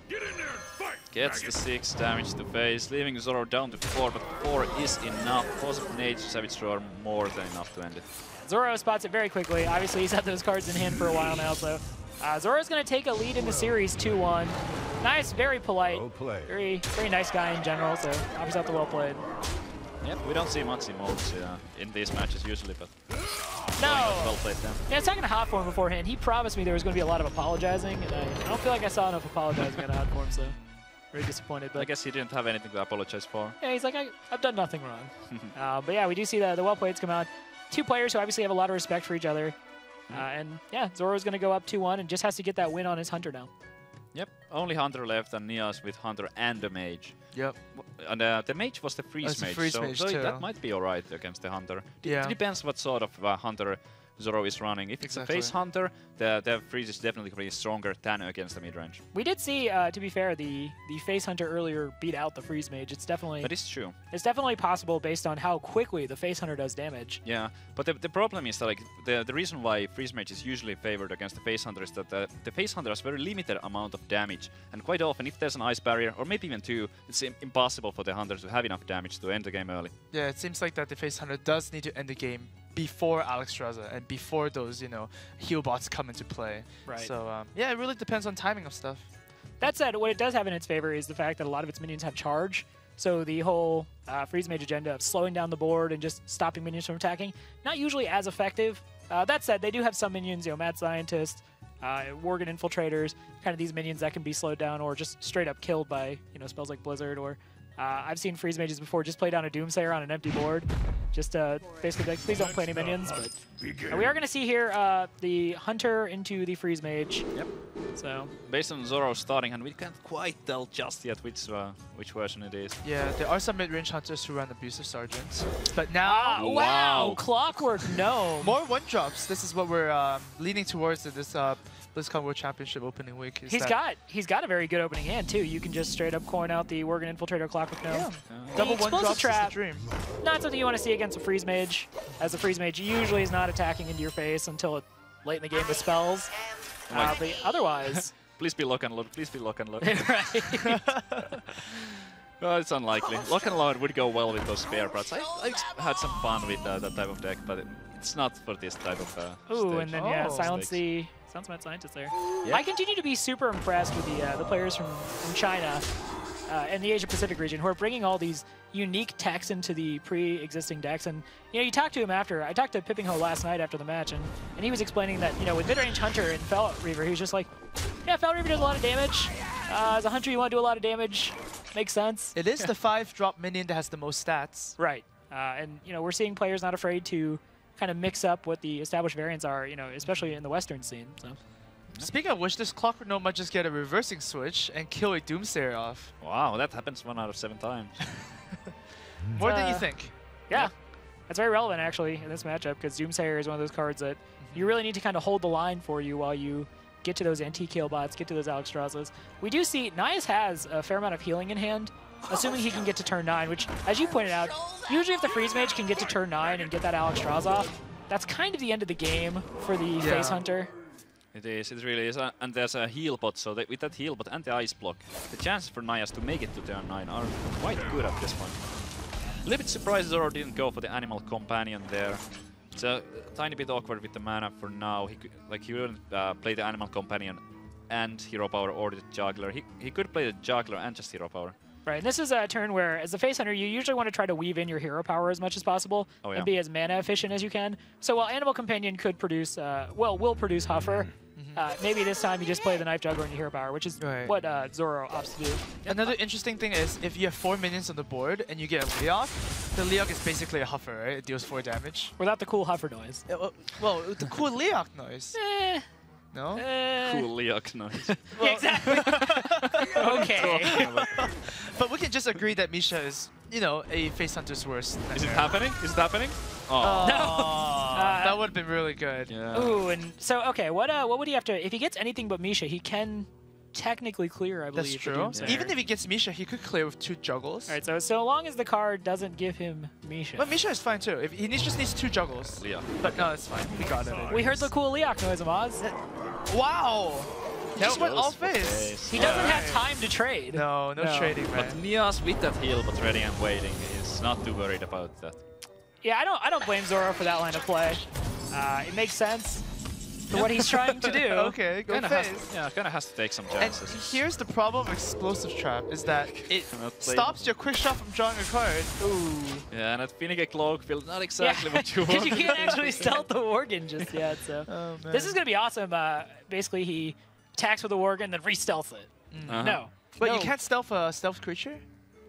Get in there and fight! Gets the 6 damage to face, leaving Zoro down to 4, but 4 is enough. Force of Nature, Savage Roar, more than enough to end it. Zoro spots it very quickly. Obviously, he's had those cards in hand for a while now, so Zoro's going to take a lead in the series 2-1. Naias, very polite, very nice guy in general, so obviously well played. Yep, we don't see much emotes in these matches usually, but Well placed down. Yeah, I was talking to Hotform beforehand. He promised me there was going to be a lot of apologizing, and I don't feel like I saw enough apologizing out of Hotform, so very disappointed. But I guess he didn't have anything to apologize for. Yeah, he's like, I've done nothing wrong. But yeah, we do see the well plays come out. Two players who obviously have a lot of respect for each other. And yeah, Zoro's going to go up 2-1 and just has to get that win on his Hunter now. Yep, only Hunter left and Naias with Hunter and the Mage. Yep. And the Mage was the Freeze Mage, so that might be alright against the Hunter. It depends what sort of Hunter Zoro is running. If it's a face Hunter, the Freeze is definitely stronger than against the mid-range. We did see, to be fair, the face Hunter earlier beat out the Freeze Mage. It's definitely... That is true. It's definitely possible based on how quickly the face Hunter does damage. Yeah, but the problem is that like the reason why Freeze Mage is usually favored against the face Hunter is that the face Hunter has very limited amount of damage. And quite often, if there's an ice barrier, or maybe even two, it's impossible for the Hunter to have enough damage to end the game early. Yeah, it seems like that the face Hunter does need to end the game before Alexstrasza and before those, you know, heal bots come into play. Right. So, yeah, it really depends on timing of stuff. That said, what it does have in its favor is the fact that a lot of its minions have charge. So the whole Freeze Mage agenda of slowing down the board and just stopping minions from attacking, not usually as effective. That said, they do have some minions, you know, Mad Scientist, Worgen Infiltrators, kind of these minions that can be slowed down or just straight up killed by, you know, spells like Blizzard or... I've seen Freeze Mages before just play down a Doomsayer on an empty board. Just basically like, please don't play any minions. But we are going to see here the Hunter into the Freeze Mage. Yep. So based on Zoro's starting hand, we can't quite tell just yet which version it is. Yeah, there are some mid-range Hunters who run Abusive Sergeants. But now... wow! Clockwork Gnome! More one-drops. This is what we're leaning towards in this BlizzCon World Championship opening week. He's got a very good opening hand, too. You can just straight up coin out the Worgen Infiltrator Clockwork Gnome. Yeah. Double one-drop trap. Not something you want to see against a Freeze Mage, as the Freeze Mage usually is not attacking into your face until late in the game with spells. But otherwise... Please be lock and load, please be lock and load. Right. Well, it's unlikely. Lock and load would go well with those spare parts. I had some fun with that type of deck, but it's not for this type of Ooh, and then yeah, silence the... Sounds Mad Scientist there. Yep. I continue to be super impressed with the players from China and the Asia-Pacific region who are bringing all these unique techs into the pre-existing decks. And you know, you talk to him after. I talked to Pippingho last night after the match, and he was explaining that, you know, with mid-range Hunter and Fell Reaver, he was just like, yeah, Fell Reaver does a lot of damage. As a Hunter, you want to do a lot of damage. Makes sense. It is the 5-drop minion that has the most stats. Right. And you know, we're seeing players not afraid to kind of mix up what the established variants are, you know, especially in the Western scene. So. Speaking of which, this Clockwork Gnome might just get a reversing switch and kill a Doomsayer off. Wow, that happens 1 out of 7 times. More than you think. Yeah, that's very relevant actually in this matchup because Doomsayer is one of those cards that you really need to kind of hold the line for you while you get to those anti-kill bots, get to those Alexstrazzas. We do see Naias has a fair amount of healing in hand, assuming he can get to turn 9, which, as you pointed out, usually if the Freeze Mage can get to turn 9 and get that Alexstrasza off, that's kind of the end of the game for the Face Hunter. It is, it really is. And there's a heal bot, so with that heal bot and the ice block, the chances for Naias to make it to turn 9 are quite good at this point. A little bit surprised Zoro didn't go for the Animal Companion there. It's a tiny bit awkward with the mana for now. He could, like, he wouldn't play the Animal Companion and Hero Power or the Juggler. He could play the Juggler and just Hero Power. Right, and this is a turn where, as the Face Hunter, you usually want to try to weave in your Hero Power as much as possible and be as mana efficient as you can. So while Animal Companion could produce, will produce Huffer, maybe this time you just play the Knife Juggler and your Hero Power, which is what Zoro opts to do. Another interesting thing is, if you have 4 minions on the board and you get a Leok, the Leok is basically a Huffer, right? It deals 4 damage. Without the cool Huffer noise. Well, the cool Leok noise. No? Cool Leok noise. Exactly. Okay. But we can just agree that Misha is, you know, a face hunter's worst. Is it happening? Is it happening? Oh. No. That would have been really good. Yeah. Ooh, and so okay, what would he have to? If he gets anything but Misha, he can technically clear, I believe. That's true. Yeah. Even if he gets Misha, he could clear with 2 juggles. All right. So long as the card doesn't give him Misha. But Misha is fine too. If he just needs 2 juggles. Yeah. But no, it's fine. We got it. We heard the cool Leok noise, Amaz. Wow. He just went all face. He doesn't have time to trade. No trading, man. But Naias with that heal, but ready and waiting, is not too worried about that. Yeah, I don't blame Zoro for that line of play. It makes sense. for what he's trying to do. Okay, go face. Yeah, kind of has to take some chances. And here's the problem of Explosive Trap, is that it stops your quick shot from drawing a card. Ooh. Yeah, and that Finnegan Cloak feels not exactly what you want. Because you can't actually stealth the Worgen just yet. So this is going to be awesome. Basically, he attacks with the Worgen, then re-stealths it. No. But you can't stealth a stealth creature?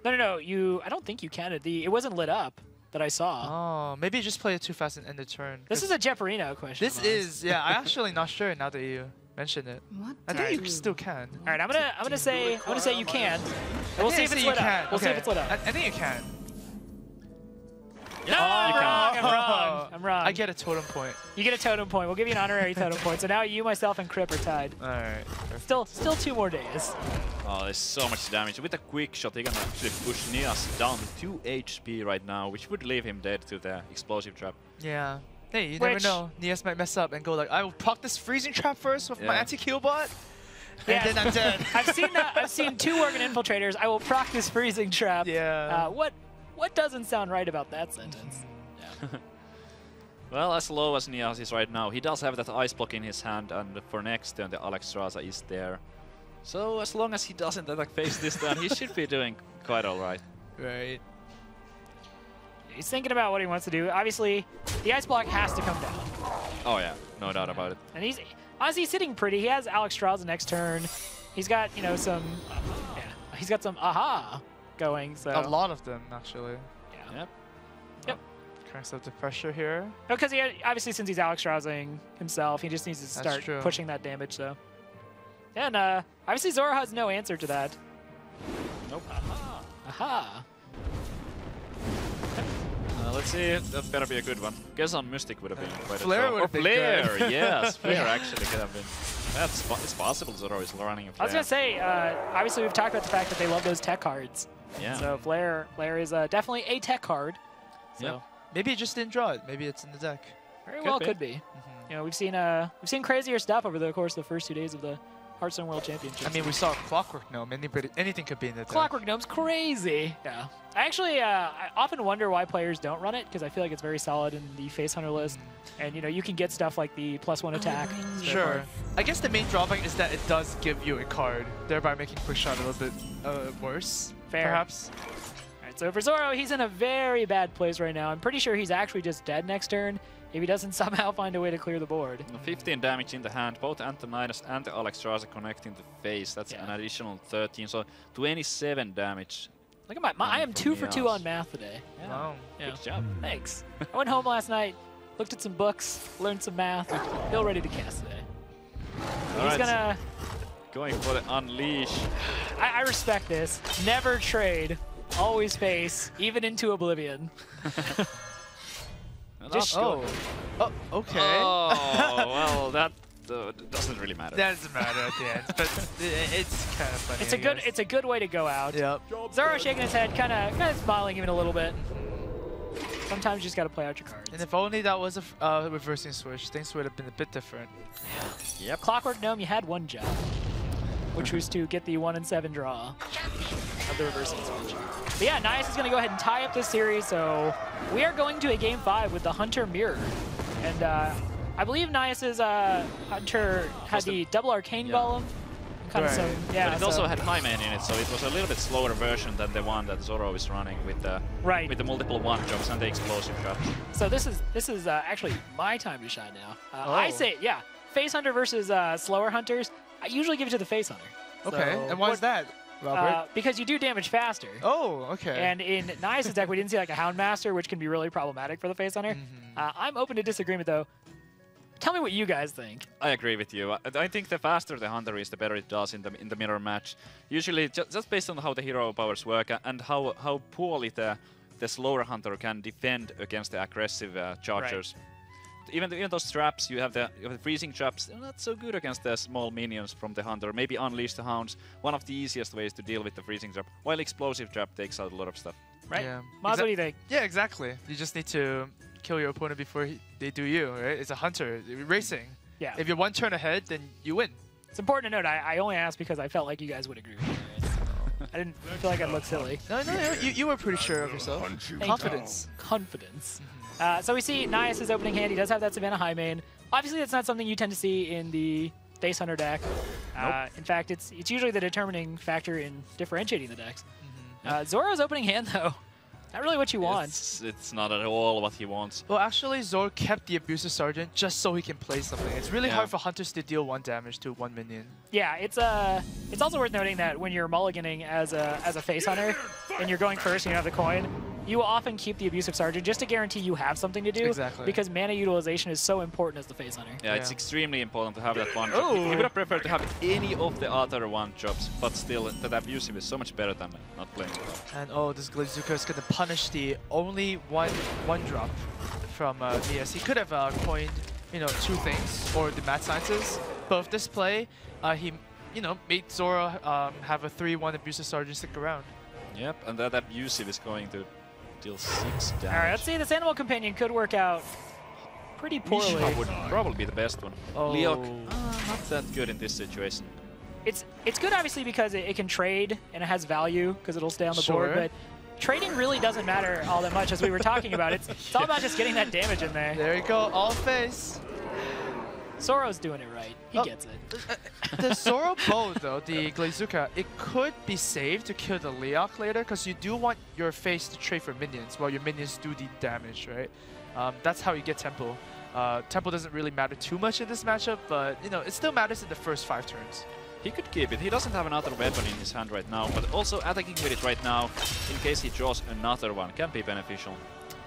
No, no, no. I don't think you can. It wasn't lit up that I saw. Oh, maybe you just play it too fast and end the turn. This is a Jeoparino question. This is, yeah. I'm actually not sure now that you mentioned it. I think you still can. All right, I'm gonna say you can. We'll see if it's lit up. We'll see if it's lit up. I think you can. No, I'm wrong. I'm wrong. I get a totem point. You get a totem point. We'll give you an honorary totem point. So now you, myself, and Crip are tied. All right. Still 2 more days. Oh, there's so much damage. With a quick shot, they're gonna actually push Naias down 2 HP right now, which would leave him dead to the explosive trap. Yeah. Hey, you never know. Naias might mess up and go like, I will proc this freezing trap first with my anti-kill bot. Yeah. And then I'm dead. I've seen 2 Worgen infiltrators. I will proc this freezing trap. Yeah. What doesn't sound right about that sentence? Yeah. Well, as low as Naias is right now, he does have that ice block in his hand, and for next turn, the Alexstrasza is there. So as long as he doesn't attack face this turn, he should be doing quite all right. Right. He's thinking about what he wants to do. Obviously, the ice block has to come down. Oh yeah, no doubt about it. And he's honestly sitting pretty. He has Alexstrasza next turn. He's got some aha going. So a lot of them actually. Yeah. Yep. Cranks up the pressure here. No, because he obviously, since he's Alexstrasza-ing himself, he just needs to start pushing that damage. So. And obviously Zoro has no answer to that. Nope. Aha. Aha. Let's see. That better be a good one. Guess on Mystic would have been quite a draw. Or Flare. Yes, Flare actually could have been. It's possible Zoro is running a Flare. I was gonna say. Obviously, we've talked about the fact that they love those tech cards. Yeah. So Flare is definitely a tech card. So maybe it just didn't draw it. Maybe it's in the deck. Could be. Mm-hmm. You know, we've seen crazier stuff over the course of the first 2 days of the Hearthstone World Championship. I mean, we saw a Clockwork Gnome. Anything could be in the deck. Clockwork Gnome's crazy. Yeah. I actually, I often wonder why players don't run it, because I feel like it's very solid in the Facehunter list. And, you know, you can get stuff like the +1 attack. Sure. Card. I guess the main drawback is that it does give you a card, thereby making Quick Shot a little bit worse, perhaps. All right, so for Zoro, he's in a very bad place right now. I'm pretty sure he's actually just dead next turn, if he doesn't somehow find a way to clear the board. 15 damage in the hand, both Antonidas and the Alexstrasza connecting the face. That's an additional 13, so 27 damage. Look at I am 2 for 2 on math today. Yeah. Wow, good job. Thanks. I went home last night, looked at some books, learned some math, feel ready to cast today. So he's gonna... Going for the Unleash. I respect this. Never trade, always face, even into oblivion. Okay. Oh, well, that doesn't really matter. That doesn't matter at the end, but it's kind of funny. It's a good way to go out. Yep. Zoro shaking his head, kind of smiling even a little bit. Sometimes you just got to play out your cards. And if only that was a reversing switch, things would have been a bit different. Yeah. Yep. Clockwork Gnome, you had one job, which was to get the 1 and 7 draw of the reversing switch. But yeah, Naias is going to go ahead and tie up this series, so we are going to a Game 5 with the Hunter Mirror. And I believe Naias' Hunter had the double Arcane Golem. But it also had high man in it, so it was a little bit slower version than the one that Zoro is running with the multiple 1-drops and the explosive drops. So this is actually my time to shine now. I say, Face Hunter versus slower Hunters. I usually give it to the Face Hunter. Okay, so and why is that? Because you do damage faster. Oh, okay. And in Naias' deck, we didn't see like a Houndmaster, which can be really problematic for the Face Hunter. Mm-hmm. I'm open to disagreement, though. Tell me what you guys think. I agree with you. I think the faster the Hunter is, the better it does in the mirror match. Usually, just based on how the hero powers work and how poorly the slower Hunter can defend against the aggressive chargers. Right. Even those traps, you have the freezing traps, they're not so good against the small minions from the Hunter. Maybe Unleash the Hounds, one of the easiest ways to deal with the freezing trap, while Explosive Trap takes out a lot of stuff. Right? Yeah. Maz, what do you think? Yeah, exactly. You just need to kill your opponent before they do you, right? It's a Hunter, racing. Yeah. If you're 1 turn ahead, then you win. It's important to note, I only asked because I felt like you guys would agree with me. I didn't feel like I'd look silly. No, you were pretty sure of yourself. Confidence. Confidence. So we see Naias' opening hand. He does have that Savannah High Main. Obviously, that's not something you tend to see in the Dace Hunter deck. In fact, it's usually the determining factor in differentiating the decks. Zoro's opening hand, though, not really what you want. It's not at all what he wants. Well, actually, Zoro kept the Abusive Sergeant just so he can play something. It's really hard for Hunters to deal 1 damage to 1 minion. Yeah, it's also worth noting that when you're mulliganing as a Face Hunter and you're going first and you have the coin, you will often keep the Abusive Sergeant just to guarantee you have something to do. Exactly. Because mana utilization is so important as the Face Hunter. Yeah, it's extremely important to have that one drop. He would have preferred to have any of the other one drops, but still, that Abusive is so much better than not playing it. And oh, this Glitzuka is going to punish the only one drop from DS. He could have coined, you know, 2 things for the Mad Sciences, but with this play, he, you know, made Zoro have a 3-1 Abusive Sergeant stick around. Yep, and that Abusive is going to deal 6 damage. Alright, let's see. This Animal Companion could work out pretty poorly. Misha would probably be the best one. Oh. Leok, not that good in this situation. It's good, obviously, because it can trade and it has value because it'll stay on the board, but trading really doesn't matter all that much, as we were talking about. It's all about just getting that damage in there. There you go, all face. Zoro's doing it right. He gets it. The Zoro bow, though, the Glitzuka, it could be saved to kill the Leok later, because you do want your face to trade for minions while your minions do the damage, right? That's how you get Temple. Temple doesn't really matter too much in this matchup, but you know it still matters in the first 5 turns. He could keep it. He doesn't have another weapon in his hand right now, but also attacking with it right now, in case he draws another one, can be beneficial.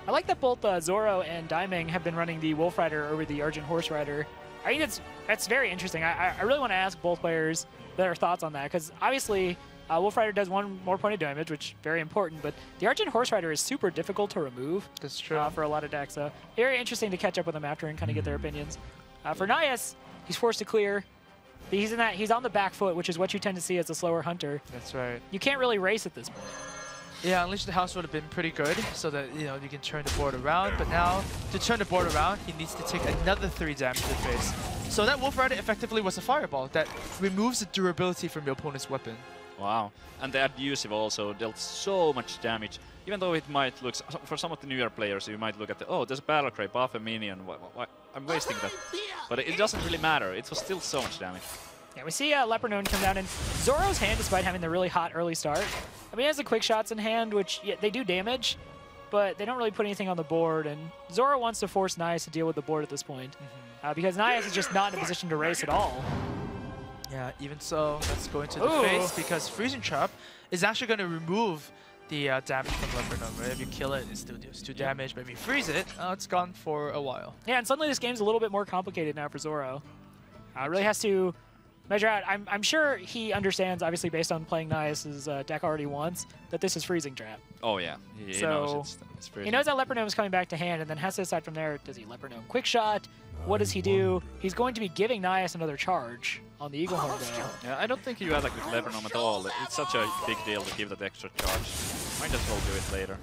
I like that both Zoro and Daiming have been running the Wolf Rider over the Urgent Horse Rider. I think that's very interesting. I really want to ask both players their thoughts on that, because obviously Wolf Rider does 1 more point of damage, which is very important, but the Argent Horse Rider is super difficult to remove. That's true. For a lot of decks, so very interesting to catch up with them after and kind of get their opinions. For Naias, he's forced to clear. He's on the back foot, which is what you tend to see as a slower hunter. That's right. You can't really race at this point. Yeah, Unleash the Hounds would have been pretty good, so that you know you can turn the board around. But now, to turn the board around, he needs to take another 3 damage to the face. So that Wolf Rider effectively was a Fireball that removes the durability from your opponent's weapon. Wow, and the Abusive also dealt so much damage. Even though it might look, for some of the newer players, you might look at the, oh, there's a battle cry, buff a minion, I'm wasting that. But it doesn't really matter, it was still so much damage. Yeah, we see Leopardon come down, and Zoro's hand, despite having the really hot early start, I mean, he has the quick shots in hand, which they do damage, but they don't really put anything on the board, and Zoro wants to force Naias to deal with the board at this point, because Naias is just not in a position to race at all. Yeah, even so, let's go into the face, because Freezing Trap is actually going to remove the damage from Leopardon, right? If you kill it, it still deals 2 damage, but if you freeze it, it's gone for a while. Yeah, and suddenly this game's a little bit more complicated now for Zoro. Really has to measure out. I'm sure he understands, obviously, based on playing Naias' deck already once, that this is Freezing Trap. Oh, yeah. He knows it's freezing. He knows that Leopard Gnome is coming back to hand, and then has to decide from there, does he Leopard Gnome quick shot? What does he do? He's going to be giving Naias another charge on the Eagle Horn. Yeah, I don't think you attack with Leopard Gnome at all. It's such a big deal to give that extra charge. Might as well do it later.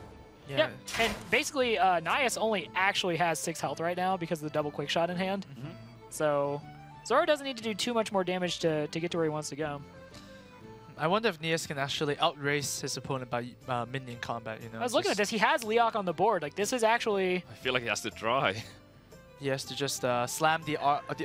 Yeah, and basically, Naias only actually has 6 health right now because of the double quick shot in hand. So Zoro doesn't need to do too much more damage to get to where he wants to go. I wonder if Naias can actually outrace his opponent by minion combat. You know, I was looking at this. He has Leok on the board. Like this is actually. I feel like he has to try. He has to just slam the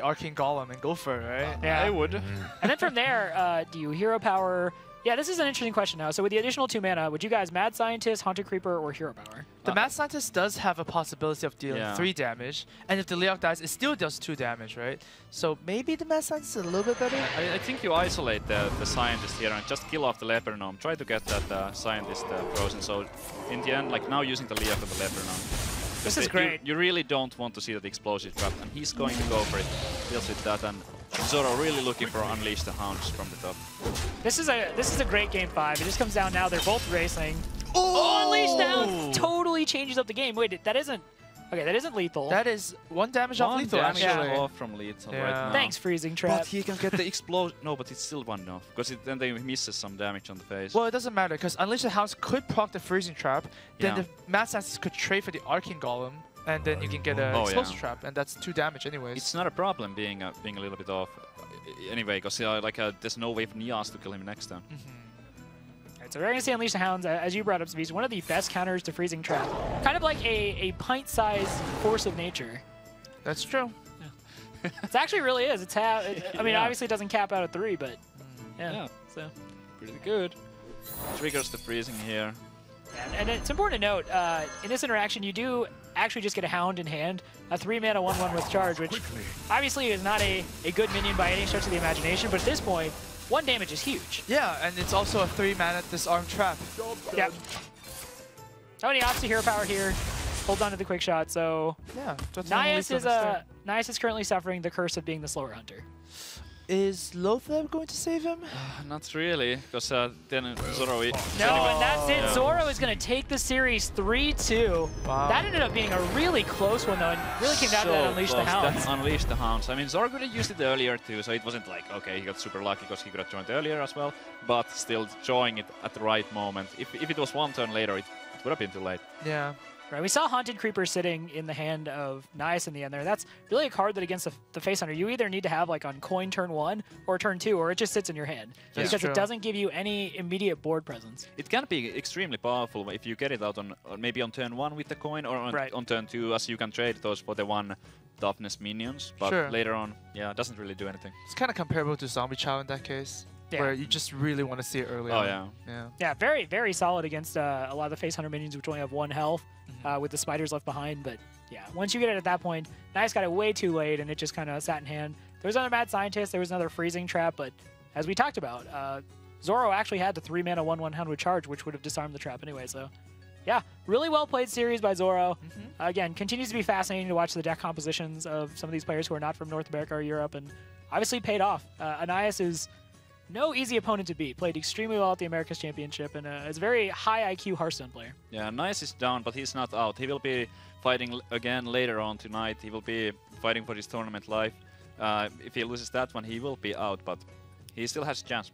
Arcane Golem and go for it, right? Yeah, I would. And then from there, do you hero power? Yeah, this is an interesting question now. So with the additional 2 mana, would you guys Mad Scientist, Haunted Creeper, or Hero Power? The Mad Scientist does have a possibility of dealing 3 damage, and if the Leok dies, it still deals 2 damage, right? So maybe the Mad Scientist is a little bit better? I think you isolate the Scientist here and just kill off the Leopard Gnome. Try to get that Scientist frozen, so in the end, like now using the Leok and the Leopard Gnome. This is great. You really don't want to see that Explosive Trap, and he's going to go for it. Deals with that, and Zoro really looking for Unleash the Hounds from the top. This is a great game 5. It just comes down now. They're both racing. Ooh! Oh, Unleash the Hounds totally changes up the game. Wait, that isn't okay. That isn't lethal. That is 1 damage off lethal. Off from lethal right now. Thanks, Freezing Trap. But he can get the explosion. No, but it's still 1 off because then they misses some damage on the face. Well, it doesn't matter because Unleash the Hounds could proc the Freezing Trap. Then the Mad Scientist could trade for the Arcane Golem. And then you can get an explosive trap, and that's 2 damage anyways. It's not a problem being a little bit off anyway, because there's no way for Naias to kill him next time. All right, so we're going to see Unleash the Hounds, as you brought up, Savis, one of the best counters to Freezing Trap. Kind of like a pint-sized force of nature. That's true. It actually really is. It's half. I mean, obviously it doesn't cap out at 3, but yeah. So pretty good. Triggers the freezing here. And it's important to note, in this interaction, you do actually just get a Hound in hand, a 3-mana 1/1 with charge, which obviously is not a good minion by any stretch of the imagination, but at this point, 1 damage is huge. Yeah, and it's also a 3-mana disarm trap. Yeah. How many opts to hero power here? Holds on to the quick shot, so... Yeah. Naias is currently suffering the curse of being the slower hunter. Is Lothlab going to save him? Not really, because then Zoro... No, and that's it. Yeah. Zoro is going to take the series 3-2. Wow. That ended up being a really close one, though, and really came down to that Unleash the Hounds. Unleash the Hounds. I mean, Zoro could have used it earlier, too, so it wasn't like, okay, he got super lucky because he could have joined earlier as well, but still joining it at the right moment. If it was one turn later, it would have been too late. Yeah. Right, we saw Haunted Creeper sitting in the hand of Naias in the end there. That's really a card that against the face hunter, you either need to have like on coin turn 1 or turn 2, or it just sits in your hand. That's because it doesn't give you any immediate board presence. It can be extremely powerful if you get it out on maybe on turn 1 with the coin, or on turn 2, as you can trade those for the 1 toughness minions. But later on, yeah, it doesn't really do anything. It's kind of comparable to Zombie Chow in that case. Yeah. Where you just really want to see it early on. Yeah, very, very solid against a lot of the face hunter minions, which only have 1 health, with the spiders left behind. But yeah, once you get it at that point, Naias got it way too late, and it just kind of sat in hand. There was another Mad Scientist, there was another Freezing Trap, but as we talked about, Zoro actually had the 3-mana 1/1 Hound with charge, which would have disarmed the trap anyway. So yeah, really well played series by Zoro. Again, continues to be fascinating to watch the deck compositions of some of these players who are not from North America or Europe, and obviously paid off. Naias is no easy opponent to beat. Played extremely well at the Americas Championship, and is a very high IQ Hearthstone player. Yeah, Naias is down, but he's not out. He will be fighting again later on tonight. He will be fighting for his tournament life. If he loses that one, he will be out, but he still has a chance.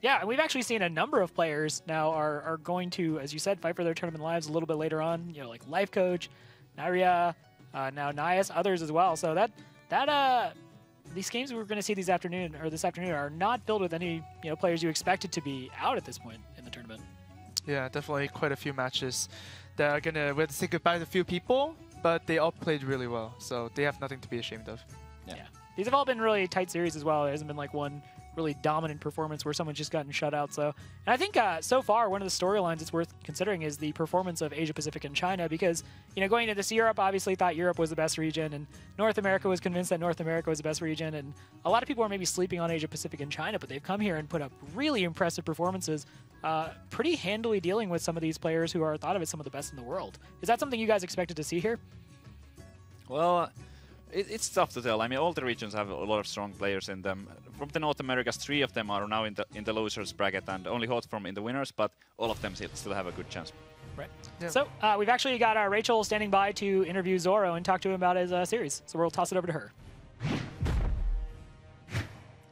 Yeah, and we've actually seen a number of players now are going to, as you said, fight for their tournament lives a little bit later on. You know, like Life Coach, Nairia, now Naias, others as well. So these games we're going to see this afternoon are not filled with any players you expected to be out at this point in the tournament. Yeah, definitely quite a few matches that are going to, we have to say goodbye to a few people, but they all played really well, so they have nothing to be ashamed of. Yeah. These have all been really tight series as well. There hasn't been like one really dominant performance where someone's just gotten shut out. So, and I think so far one of the storylines it's worth considering is the performance of Asia Pacific and China, because going into this, Europe obviously thought Europe was the best region, and North America was convinced that North America was the best region, and a lot of people are maybe sleeping on Asia Pacific and China, but they've come here and put up really impressive performances, pretty handily dealing with some of these players who are thought of as some of the best in the world. Is that something you guys expected to see here? Well, it's tough to tell. I mean, all the regions have a lot of strong players in them. From the North Americas, 3 of them are now in the losers bracket, and only Hot from in the winners, but all of them still have a good chance. Right. Yeah. So we've actually got Rachel standing by to interview Zoro and talk to him about his series. So we'll toss it over to her.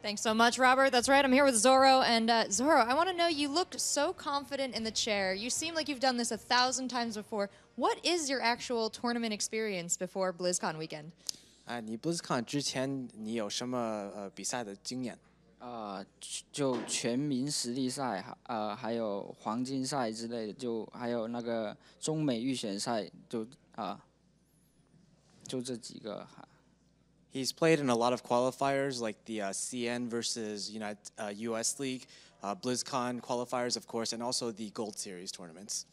Thanks so much, Robert. That's right, I'm here with Zoro. And Zoro, I want to know, you looked so confident in the chair. You seem like you've done this 1,000 times before. What is your actual tournament experience before BlizzCon weekend? 你 BlizzCon 之前你有什么比赛的经验？就全民实力赛，还有黄金赛之类的，就还有那个中美预选赛，就就这几个。He's played in a lot of qualifiers, like the CN versus US League, BlizzCon qualifiers, of course, and also the Gold Series tournaments.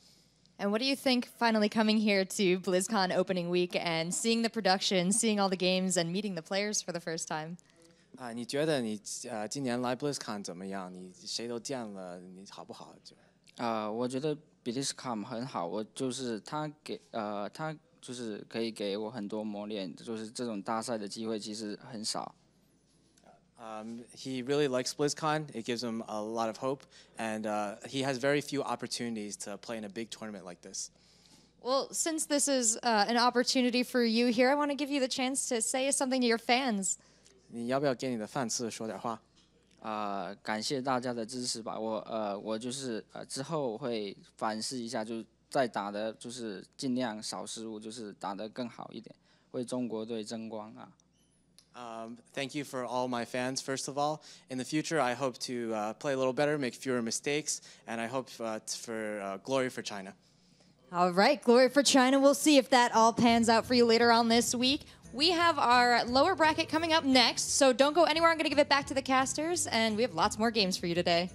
And what do you think finally coming here to BlizzCon opening week and seeing the production, seeing all the games, and meeting the players for the first time? 你觉得你今年来 BlizzCon 怎么样？你谁都见了，你好不好？我觉得 BlizzCon 很好，我就是他就是可以给我很多磨练，就是这种大赛的机会其实很少。He really likes BlizzCon. It gives him a lot of hope, and he has very few opportunities to play in a big tournament like this. Well, since this is an opportunity for you here, I want to give you the chance to say something to your fans. 你要不要给你的粉丝说点话？感谢大家的支持吧。我就是之后会反思一下，就再打的，就是尽量少失误，就是打得更好一点，为中国队争光啊。 Thank you for all my fans, first of all. In the future, I hope to play a little better, make fewer mistakes, and I hope for glory for China. All right, glory for China. We'll see if that all pans out for you later on this week. We have our lower bracket coming up next, so don't go anywhere. I'm going to give it back to the casters, and we have lots more games for you today.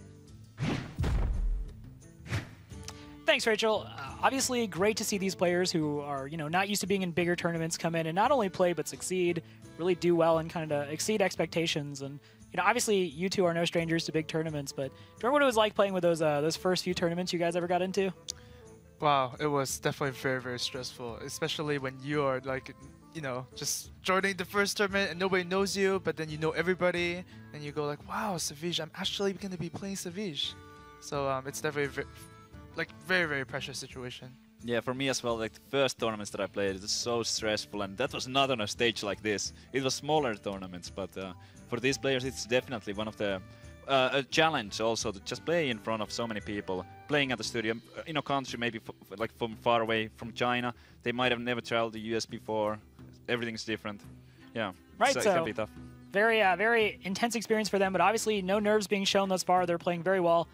Thanks, Rachel. Obviously, great to see these players who are, you know, not used to being in bigger tournaments come in and not only play but succeed, really do well and kind of exceed expectations. And you know, obviously, you two are no strangers to big tournaments. But do you remember what it was like playing with those first few tournaments you guys ever got into? Wow, it was definitely very, very stressful, especially when you are like, you know, just joining the first tournament and nobody knows you, but then you know everybody, and you go like, wow, Savige, I'm actually going to be playing Savige. So it's definitely like very, very precious situation. Yeah, for me as well, like the first tournaments that I played, it was so stressful, and that was not on a stage like this. It was smaller tournaments, but for these players, it's definitely one of the a challenge also to just play in front of so many people, playing at the studio in a country maybe like from far away from China. They might have never traveled to the US before. Everything's different. Yeah, right. So it can be tough. Very, very intense experience for them, but obviously no nerves being shown thus far. They're playing very well.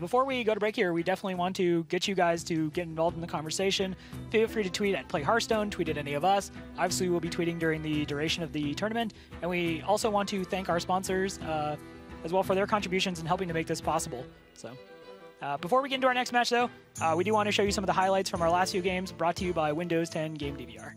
Before we go to break here, we definitely want to get you guys to get involved in the conversation. Feel free to tweet at Play Hearthstone, tweet at any of us. Obviously, we'll be tweeting during the duration of the tournament, and we also want to thank our sponsors as well for their contributions and helping to make this possible. So, before we get into our next match, though, we do want to show you some of the highlights from our last few games, brought to you by Windows 10 Game DVR.